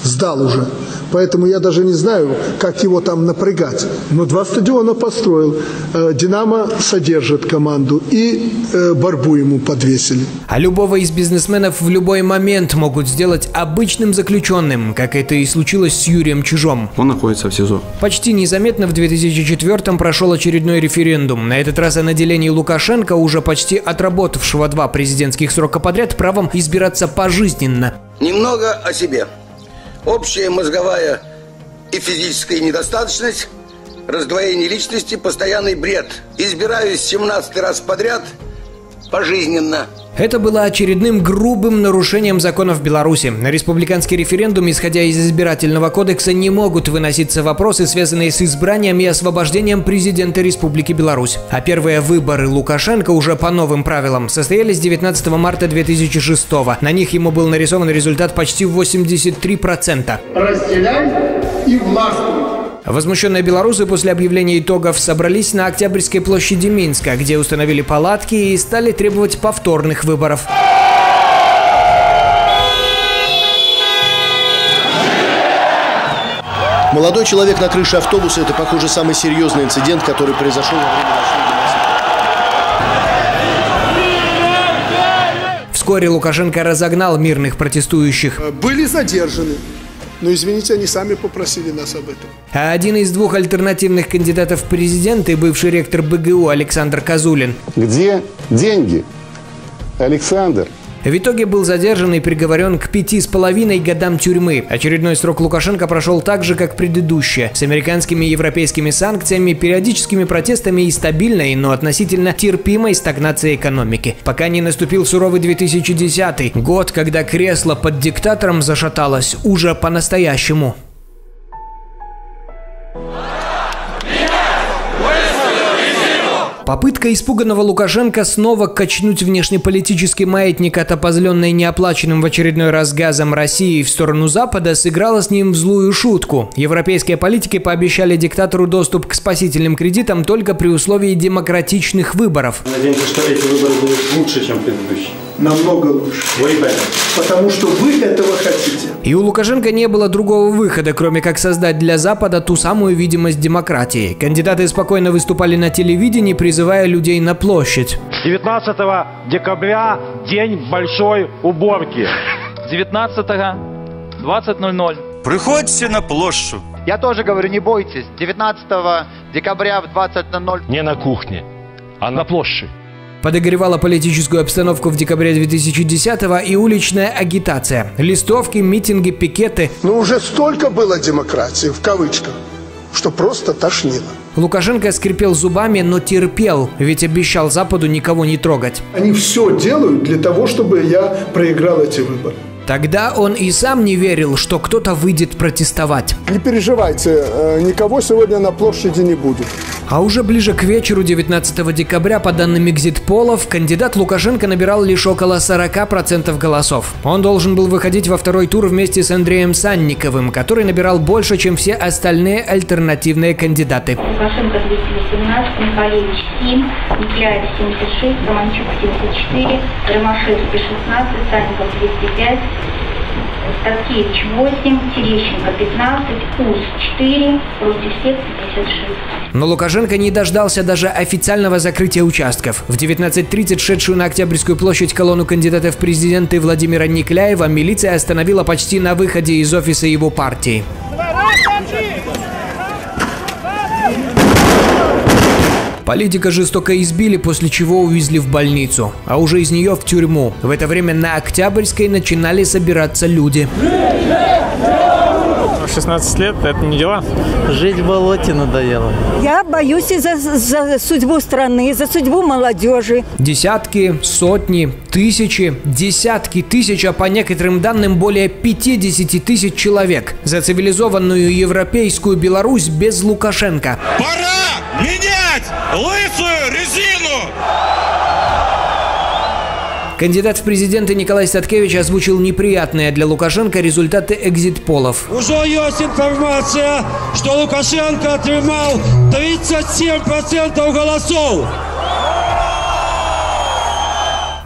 Сдал уже. Поэтому я даже не знаю, как его там напрягать. Но два стадиона построил. «Динамо» содержит команду. И борьбу ему подвесили. А любого из бизнесменов в любой момент могут сделать обычным заключенным, как это и случилось с Юрием Чижом. Он находится в СИЗО. Почти незаметно в две тысячи четвёртом прошел очередной референдум. На этот раз о наделении Лукашенко, уже почти отработавшего два президентских срока подряд, правом избираться пожизненно. Немного о себе. Общая мозговая и физическая недостаточность, раздвоение личности, постоянный бред. Избираюсь семнадцатый раз подряд пожизненно. Это было очередным грубым нарушением законов Беларуси. На республиканский референдум, исходя из избирательного кодекса, не могут выноситься вопросы, связанные с избранием и освобождением президента Республики Беларусь. А первые выборы Лукашенко уже по новым правилам состоялись девятнадцатого марта две тысячи шестого. На них ему был нарисован результат почти восемьдесят три процента. Разделяй и властвуй. Возмущенные белорусы после объявления итогов собрались на Октябрьской площади Минска, где установили палатки и стали требовать повторных выборов. Молодой человек на крыше автобуса – это, похоже, самый серьезный инцидент, который произошел во время нашей демонстрации. Вскоре Лукашенко разогнал мирных протестующих. Были задержаны. Но, извините, они сами попросили нас об этом. А один из двух альтернативных кандидатов в президенты, бывший ректор БГУ Александр Козулин. Где деньги, Александр? В итоге был задержан и приговорен к пяти с половиной годам тюрьмы. Очередной срок Лукашенко прошел так же, как предыдущее, с американскими и европейскими санкциями, периодическими протестами и стабильной, но относительно терпимой стагнацией экономики. Пока не наступил суровый две тысячи десятый год, когда кресло под диктатором зашаталось уже по-настоящему. Попытка испуганного Лукашенко снова качнуть внешнеполитический маятник от опозленной неоплаченным в очередной раз газом России в сторону Запада сыграла с ним в злую шутку. Европейские политики пообещали диктатору доступ к спасительным кредитам только при условии демократичных выборов. Надеемся, что эти выборы будут лучше, чем предыдущие. Намного лучше. Потому что вы этого хотите. И у Лукашенко не было другого выхода, кроме как создать для Запада ту самую видимость демократии. Кандидаты спокойно выступали на телевидении, призывая людей на площадь. девятнадцатого декабря день большой уборки. девятнадцатого, двадцать ноль-ноль. Приходите на площадь. Я тоже говорю, не бойтесь. девятнадцатого декабря в двадцать ноль-ноль. Не на кухне, а на площадь. Подогревала политическую обстановку в декабре две тысячи десятого и уличная агитация. Листовки, митинги, пикеты. Но уже столько было демократии, в кавычках, что просто тошнило. Лукашенко скрипел зубами, но терпел, ведь обещал Западу никого не трогать. Они все делают для того, чтобы я проиграл эти выборы. Тогда он и сам не верил, что кто-то выйдет протестовать. Не переживайте, никого сегодня на площади не будет. А уже ближе к вечеру девятнадцатого декабря, по данным экзит-полов, кандидат Лукашенко набирал лишь около сорока процентов голосов. Он должен был выходить во второй тур вместе с Андреем Санниковым, который набирал больше, чем все остальные альтернативные кандидаты. Лукашенко двести восемнадцать, Николаевич семь, Николаев семьдесят шесть, Романчук семьдесят четыре, Ромашевский шестнадцать, Санников двести пять, Таткевич восемь, Терещенко пятнадцать, Куз четыре, Рудисек пятьдесят шесть. Но Лукашенко не дождался даже официального закрытия участков. В девятнадцать тридцать шедшую на Октябрьскую площадь колонну кандидатов в президенты Владимира Никляева милиция остановила почти на выходе из офиса его партии. Политика жестоко избили, после чего увезли в больницу, а уже из нее в тюрьму. В это время на Октябрьской начинали собираться люди. шестнадцать лет, это не дела. Жить в болоте надоело. Я боюсь и за, за судьбу страны, за судьбу молодежи. Десятки, сотни, тысячи, десятки тысяч, а по некоторым данным более пятидесяти тысяч человек за цивилизованную европейскую Беларусь без Лукашенко. Пора менять лысую резину! Кандидат в президенты Николай Статкевич озвучил неприятные для Лукашенко результаты экзит-полов. Уже есть информация, что Лукашенко отнимал тридцать семь процентов голосов.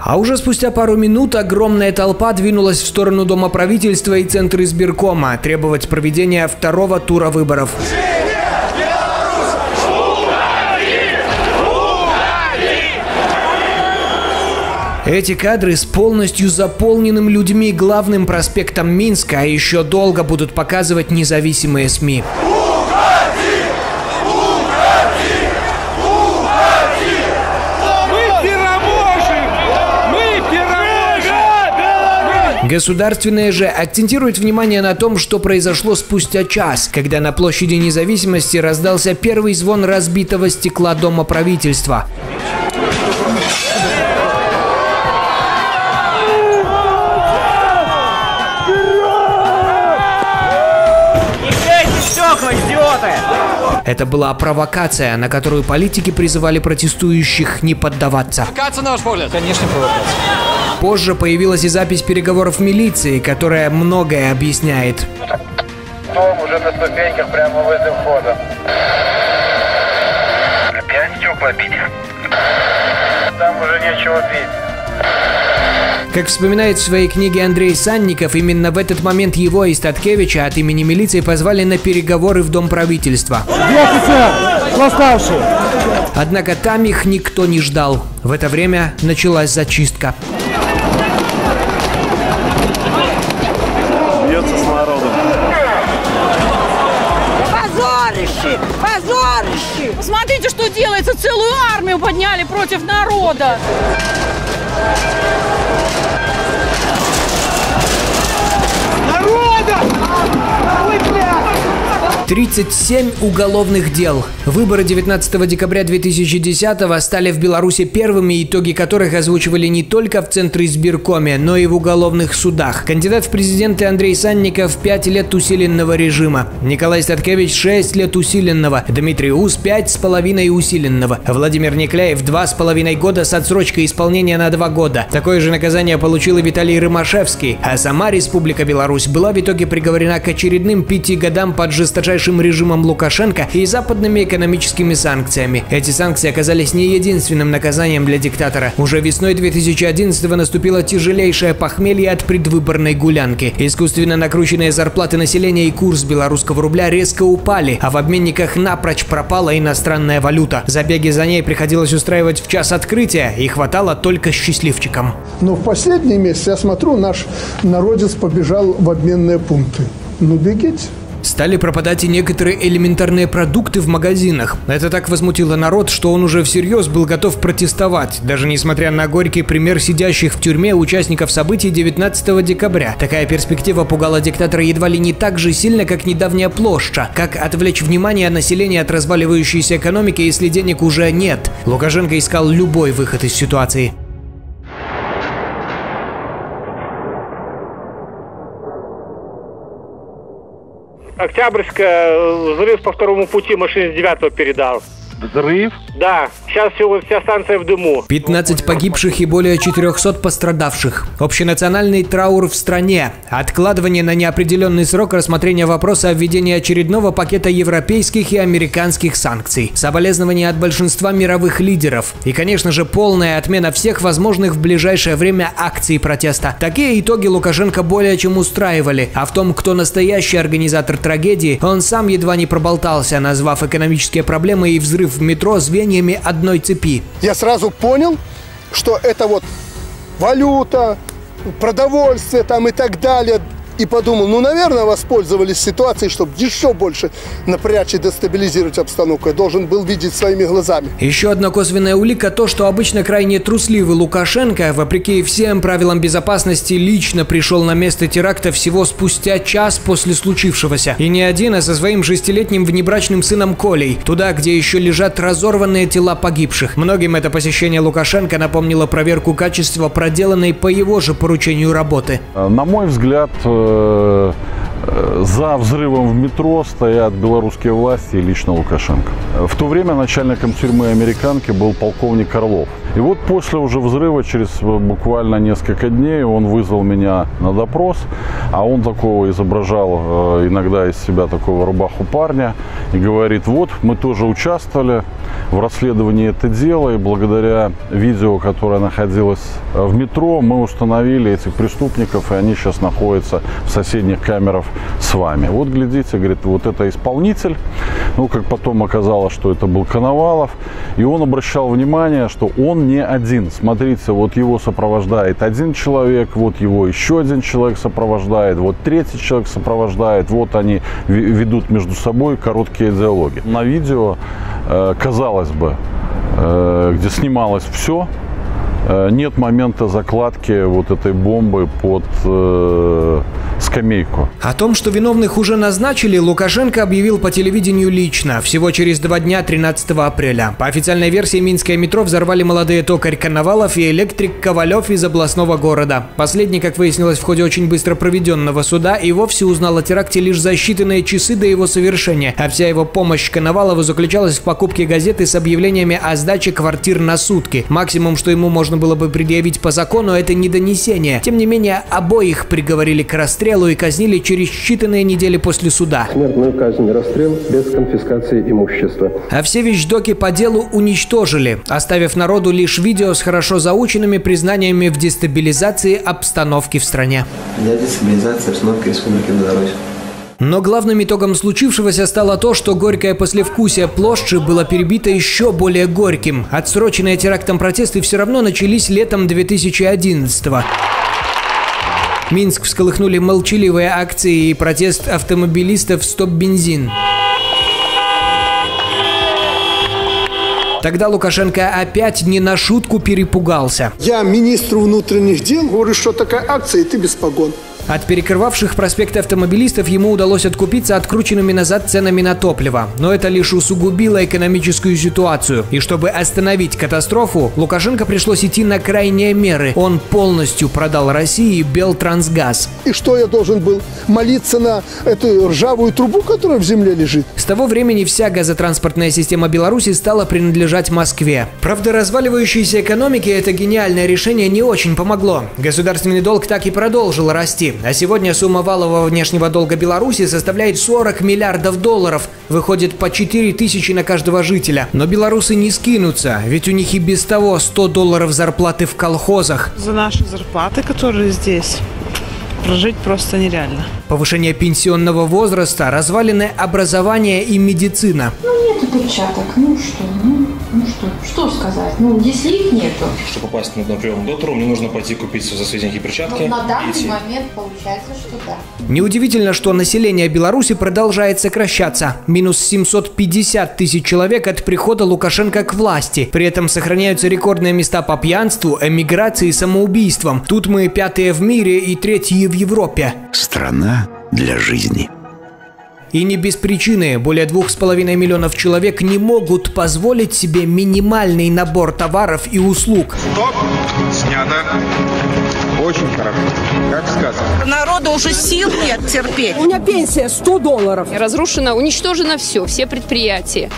А уже спустя пару минут огромная толпа двинулась в сторону Дома правительства и центра избиркома требовать проведения второго тура выборов. Эти кадры с полностью заполненным людьми главным проспектом Минска еще долго будут показывать независимые СМИ. Уходи! Уходи! Уходи! Мы переможем! Мы переможем! Государственные же акцентируют внимание на том, что произошло спустя час, когда на площади Независимости раздался первый звон разбитого стекла Дома правительства. Это была провокация, на которую политики призывали протестующих не поддаваться. Провокация, на ваш взгляд? Конечно, провокация. Позже появилась и запись переговоров милиции, которая многое объясняет. Дом уже на ступеньках прямо возле входа. Опять все побили. Там уже нечего пить. Как вспоминает в своей книге Андрей Санников, именно в этот момент его и Статкевича от имени милиции позвали на переговоры в Дом правительства. Однако там их никто не ждал. В это время началась зачистка. Бьется с народом. Позорище! Позорище! Посмотрите, что делается! Целую армию подняли против народа! Thank you. тридцать семь уголовных дел. Выборы девятнадцатого декабря две тысячи десятого стали в Беларуси первыми, итоги которых озвучивали не только в Центризбиркоме, но и в уголовных судах. Кандидат в президенты Андрей Санников – пять лет усиленного режима. Николай Статкевич – шесть лет усиленного. Дмитрий Ус – пять с половиной усиленного. Владимир Некляев – два с половиной года с отсрочкой исполнения на два года. Такое же наказание получил и Виталий Рымашевский. А сама Республика Беларусь была в итоге приговорена к очередным пяти годам под жесточайшим режимом Лукашенко и западными экономическими санкциями. Эти санкции оказались не единственным наказанием для диктатора. Уже весной две тысячи одиннадцатого наступило тяжелейшее похмелье от предвыборной гулянки. Искусственно накрученные зарплаты населения и курс белорусского рубля резко упали, а в обменниках напрочь пропала иностранная валюта. Забеги за ней приходилось устраивать в час открытия, и хватало только счастливчикам. Но в последний месяц, я смотрю, наш народец побежал в обменные пункты. Ну бегите. Стали пропадать и некоторые элементарные продукты в магазинах. Это так возмутило народ, что он уже всерьез был готов протестовать, даже несмотря на горький пример сидящих в тюрьме участников событий девятнадцатого декабря. Такая перспектива пугала диктатора едва ли не так же сильно, как недавняя площадь, как отвлечь внимание населения от разваливающейся экономики, если денег уже нет. Лукашенко искал любой выход из ситуации. Октябрьская, взрыв по второму пути, машине с девятого передал. Взрыв? Да, сейчас все, вся станция в дыму. пятнадцать погибших и более четырёхсот пострадавших. Общенациональный траур в стране. Откладывание на неопределенный срок рассмотрения вопроса о введении очередного пакета европейских и американских санкций. Соболезнования от большинства мировых лидеров. И, конечно же, полная отмена всех возможных в ближайшее время акций протеста. Такие итоги Лукашенко более чем устраивали. А в том, кто настоящий организатор трагедии, он сам едва не проболтался, назвав экономические проблемы и взрыв в метро звеньями одной цепи. Я сразу понял, что это вот валюта, продовольствие там и так далее. И подумал, ну, наверное, воспользовались ситуацией, чтобы еще больше напрячь и дестабилизировать обстановку. Я должен был видеть своими глазами. Еще одна косвенная улика – то, что обычно крайне трусливый Лукашенко, вопреки всем правилам безопасности, лично пришел на место теракта всего спустя час после случившегося. И не один, а со своим шестилетним внебрачным сыном Колей, туда, где еще лежат разорванные тела погибших. Многим это посещение Лукашенко напомнило проверку качества, проделанной по его же поручению работы. На мой взгляд, за взрывом в метро стоят белорусские власти и лично Лукашенко. В то время начальником тюрьмы американки был полковник Орлов. И вот после уже взрыва, через буквально несколько дней, он вызвал меня на допрос, а он такого изображал иногда из себя такого рубаху парня и говорит: вот мы тоже участвовали в расследовании это дело, и благодаря видео, которое находилось в метро, мы установили этих преступников, и они сейчас находятся в соседних камерах с вами. Вот глядите, говорит, вот это исполнитель. Ну, как потом оказалось, что это был Коновалов. И он обращал внимание, что он не один. Смотрите, вот его сопровождает один человек, вот его еще один человек сопровождает, вот третий человек сопровождает, вот они ведут между собой короткие диалоги. На видео, казалось бы, где снималось все, нет момента закладки вот этой бомбы под э, скамейку. О том, что виновных уже назначили, Лукашенко объявил по телевидению лично, всего через два дня, тринадцатого апреля. По официальной версии, минское метро взорвали молодые токарь Коновалов и электрик Ковалев из областного города. Последний, как выяснилось в ходе очень быстро проведенного суда, и вовсе узнал о теракте лишь за считанные часы до его совершения, а вся его помощь Коновалову заключалась в покупке газеты с объявлениями о сдаче квартир на сутки. Максимум, что ему можно было бы предъявить по закону, это недонесение. Тем не менее, обоих приговорили к расстрелу и казнили через считанные недели после суда. Смертную казнь, расстрел без конфискации имущества. А все вещдоки по делу уничтожили, оставив народу лишь видео с хорошо заученными признаниями в дестабилизации обстановки в стране. Для дестабилизации обстановки Республики Беларусь. Но главным итогом случившегося стало то, что горькое послевкусие плошчи было перебито еще более горьким. Отсроченные терактом протесты все равно начались летом две тысячи одиннадцатого. Минск всколыхнули молчаливые акции и протест автомобилистов «Стоп бензин». Тогда Лукашенко опять не на шутку перепугался. Я министру внутренних дел говорю, что такая акция, и ты без погон. От перекрывавших проспект автомобилистов ему удалось откупиться открученными назад ценами на топливо. Но это лишь усугубило экономическую ситуацию. И чтобы остановить катастрофу, Лукашенко пришлось идти на крайние меры. Он полностью продал России Белтрансгаз. И что я должен был? Молиться на эту ржавую трубу, которая в земле лежит? С того времени вся газотранспортная система Беларуси стала принадлежать Москве. Правда, разваливающейся экономике это гениальное решение не очень помогло. Государственный долг так и продолжил расти. А сегодня сумма валового внешнего долга Беларуси составляет сорок миллиардов долларов. Выходит по четыре тысячи на каждого жителя. Но белорусы не скинутся, ведь у них и без того сто долларов зарплаты в колхозах. За наши зарплаты, которые здесь, прожить просто нереально. Повышение пенсионного возраста, развалины образования и медицина. Ну нет перчаток, ну что, ну, ну что, что сказать, ну если их нету. Чтобы попасть на прием к доктору, мне нужно пойти купить за сведения перчатки. Но на данный идти. момент получается, что да. Неудивительно, что население Беларуси продолжает сокращаться. Минус семьсот пятьдесят тысяч человек от прихода Лукашенко к власти. При этом сохраняются рекордные места по пьянству, эмиграции и самоубийствам. Тут мы пятые в мире и третьи в Европе. Страна для жизни. И не без причины. Более двух с половиной миллионов человек не могут позволить себе минимальный набор товаров и услуг. Стоп! Снято. Очень хорошо. Как сказано. Народу уже сил нет терпеть. У меня пенсия сто долларов. Разрушено, уничтожено все, все предприятия.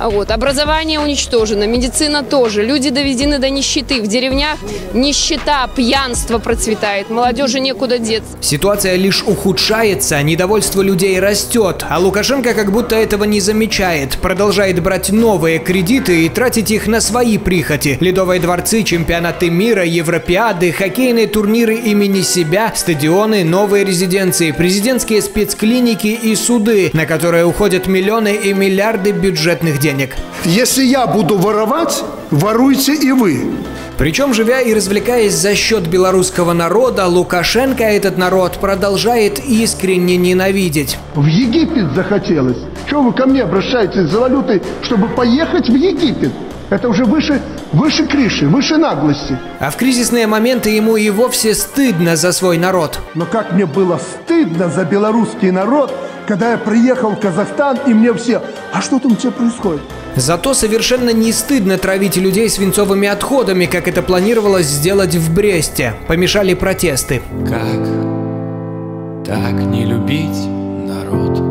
Вот. Образование уничтожено, медицина тоже. Люди доведены до нищеты. В деревнях нищета, пьянство процветает, молодежи некуда деться. Ситуация лишь ухудшается, недовольство людей растет. А Лукашенко как будто этого не замечает. Продолжает брать новые кредиты и тратить их на свои прихоти. Ледовые дворцы, чемпионаты мира, европиады, хоккейные турниры имени себя, стадионы, новые резиденции, президентские спецклиники и суды, на которые уходят миллионы и миллиарды бюджетных денег. Денег. Если я буду воровать, воруйте и вы. Причем, живя и развлекаясь за счет белорусского народа, Лукашенко этот народ продолжает искренне ненавидеть. В Египет захотелось. Чего вы ко мне обращаетесь за валютой, чтобы поехать в Египет? Это уже выше, выше крыши, выше наглости. А в кризисные моменты ему и вовсе стыдно за свой народ. Но как мне было стыдно за белорусский народ, когда я приехал в Казахстан, и мне все: а что там у тебя происходит? Зато совершенно не стыдно травить людей свинцовыми отходами, как это планировалось сделать в Бресте. Помешали протесты. Как так не любить народ?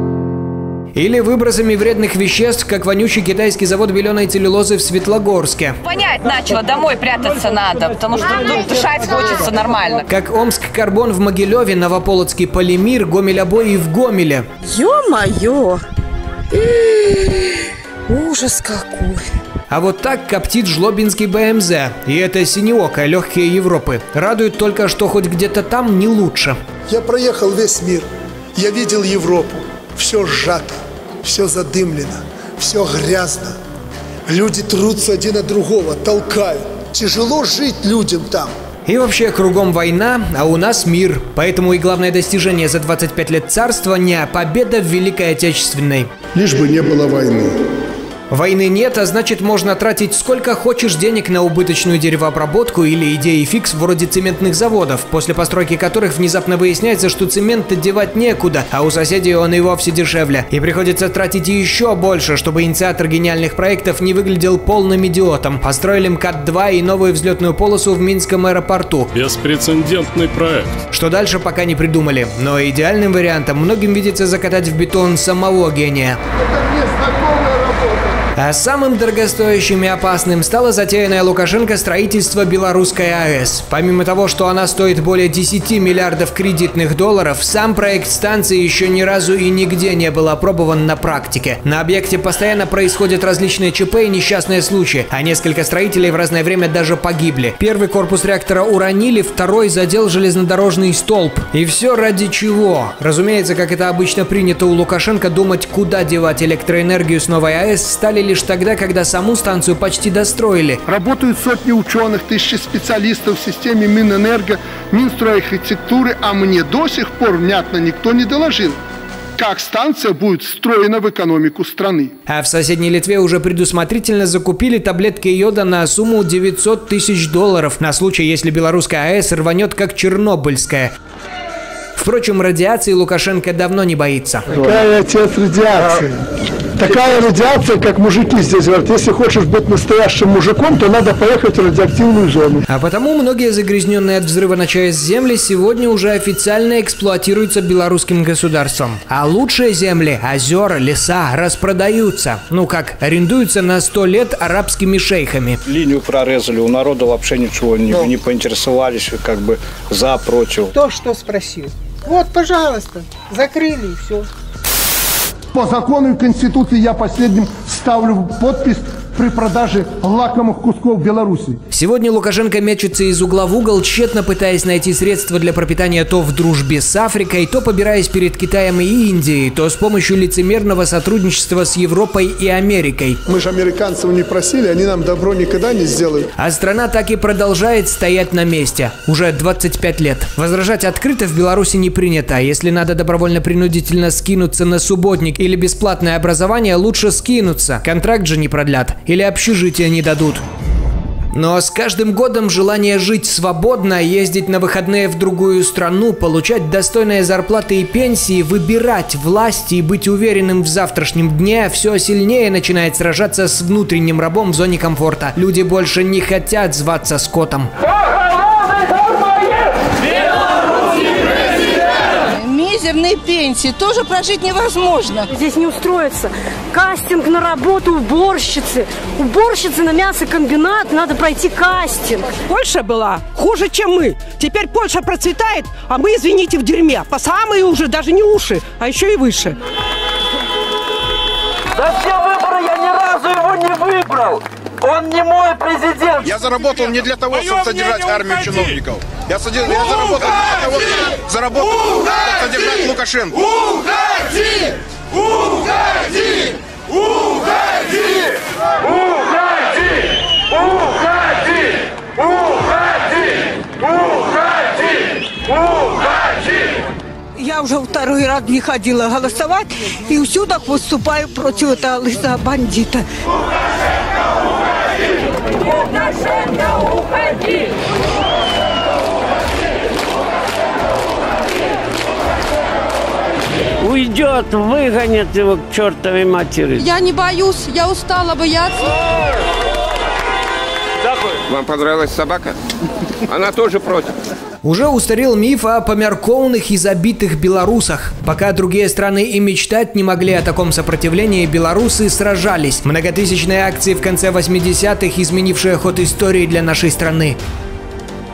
Или выбросами вредных веществ, как вонючий китайский завод беленой целлюлозы в Светлогорске. Понять начало, домой прятаться надо, потому что тут дышать хочется нормально. Как Омск-карбон в Могилеве, Новополоцкий полимир, Гомель-обои в Гомеле. Ё-моё! Ужас какой! А вот так коптит жлобинский БМЗ. И это синеока, легкие Европы. Радует только, что хоть где-то там не лучше. Я проехал весь мир, я видел Европу. Все сжато, все задымлено, все грязно. Люди трутся один от другого, толкают. Тяжело жить людям там. И вообще кругом война, а у нас мир. Поэтому и главное достижение за двадцать пять лет царствования – победа в Великой Отечественной. Лишь бы не было войны. Войны нет, а значит можно тратить сколько хочешь денег на убыточную деревообработку или идеи фикс вроде цементных заводов, после постройки которых внезапно выясняется, что цемент девать некуда, а у соседей он и вовсе дешевле. И приходится тратить еще больше, чтобы инициатор гениальных проектов не выглядел полным идиотом. Построили МКАД два и новую взлетную полосу в Минском аэропорту. Беспрецедентный проект. Что дальше, пока не придумали. Но идеальным вариантом многим видится закатать в бетон самого гения. А самым дорогостоящим и опасным стало затеянное Лукашенко строительство белорусской АЭС. Помимо того, что она стоит более десяти миллиардов кредитных долларов, сам проект станции еще ни разу и нигде не был опробован на практике. На объекте постоянно происходят различные ЧП и несчастные случаи, а несколько строителей в разное время даже погибли. Первый корпус реактора уронили, второй задел железнодорожный столб. И все ради чего? Разумеется, как это обычно принято у Лукашенко, думать, куда девать электроэнергию с новой АЭС, стали лишь тогда, когда саму станцию почти достроили. Работают сотни ученых, тысячи специалистов в системе Минэнерго, Минстроархитектуры, а мне до сих пор внятно никто не доложил, как станция будет встроена в экономику страны. А в соседней Литве уже предусмотрительно закупили таблетки йода на сумму девятьсот тысяч долларов на случай, если белорусская АЭС рванет как чернобыльская. В Впрочем, радиации Лукашенко давно не боится. Какая, отец, радиация? Такая радиация, как мужики здесь говорят. Если хочешь быть настоящим мужиком, то надо поехать в радиоактивную зону. А потому многие загрязненные от взрыва на ЧАЭС земли сегодня уже официально эксплуатируются белорусским государством. А лучшие земли, озера, леса распродаются. Ну как, арендуются на сто лет арабскими шейхами. Линию прорезали, у народа вообще ничего не, не поинтересовались, как бы за, против. Кто что спросил? Вот, пожалуйста, закрыли и все. По закону и Конституции я последним ставлю подпись при продаже лакомых кусков Беларуси. Сегодня Лукашенко мечется из угла в угол, тщетно пытаясь найти средства для пропитания то в дружбе с Африкой, то побираясь перед Китаем и Индией, то с помощью лицемерного сотрудничества с Европой и Америкой. Мы же американцев не просили, они нам добро никогда не сделают. А страна так и продолжает стоять на месте. Уже двадцать пять лет. Возражать открыто в Беларуси не принято. Если надо добровольно-принудительно скинуться на субботник или бесплатное образование, лучше скинуться. Контракт же не продлят. Или общежития не дадут. Но с каждым годом желание жить свободно, ездить на выходные в другую страну, получать достойные зарплаты и пенсии, выбирать власть и быть уверенным в завтрашнем дне все сильнее начинает сражаться с внутренним рабом в зоне комфорта. Люди больше не хотят зваться скотом. Мизерные пенсии, тоже прожить невозможно. Здесь не устроиться. Кастинг на работу уборщицы. Уборщицы на мясокомбинат, надо пройти кастинг. Польша была хуже, чем мы. Теперь Польша процветает, а мы, извините, в дерьме. По самые уже, даже не уши, а еще и выше. За все выборы я ни разу его не выбрал. Он не мой президент. Я заработал не для того, чтобы содержать армию чиновников. Я заработал для того, чтобы содержать Лукашенко. Уходи! Уходи! Уходи! Уходи! Уходи! Уходи! Уходи! Уходи! Я уже второй раз не ходила голосовать и всюду выступаю против этого лысого бандита. Лукашенко, уходи! Уйдет, выгонят его к чертовой матери. Я не боюсь, я устала бояться. Вам понравилась собака? Она тоже против. Уже устарел миф о померкованных и забитых белорусах. Пока другие страны и мечтать не могли о таком сопротивлении, белорусы сражались. Многотысячные акции в конце восьмидесятых, изменившие ход истории для нашей страны.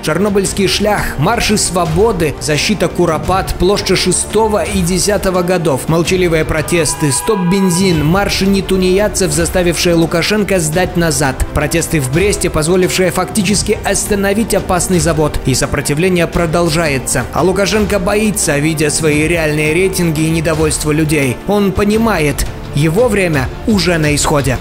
Чернобыльский шлях, марши свободы, защита Куропат, площадь шестого и десятого годов, молчаливые протесты, стоп-бензин, марши нетунеядцев, заставившие Лукашенко сдать назад, протесты в Бресте, позволившие фактически остановить опасный завод. И сопротивление продолжается. А Лукашенко боится, видя свои реальные рейтинги и недовольство людей. Он понимает, его время уже на исходе.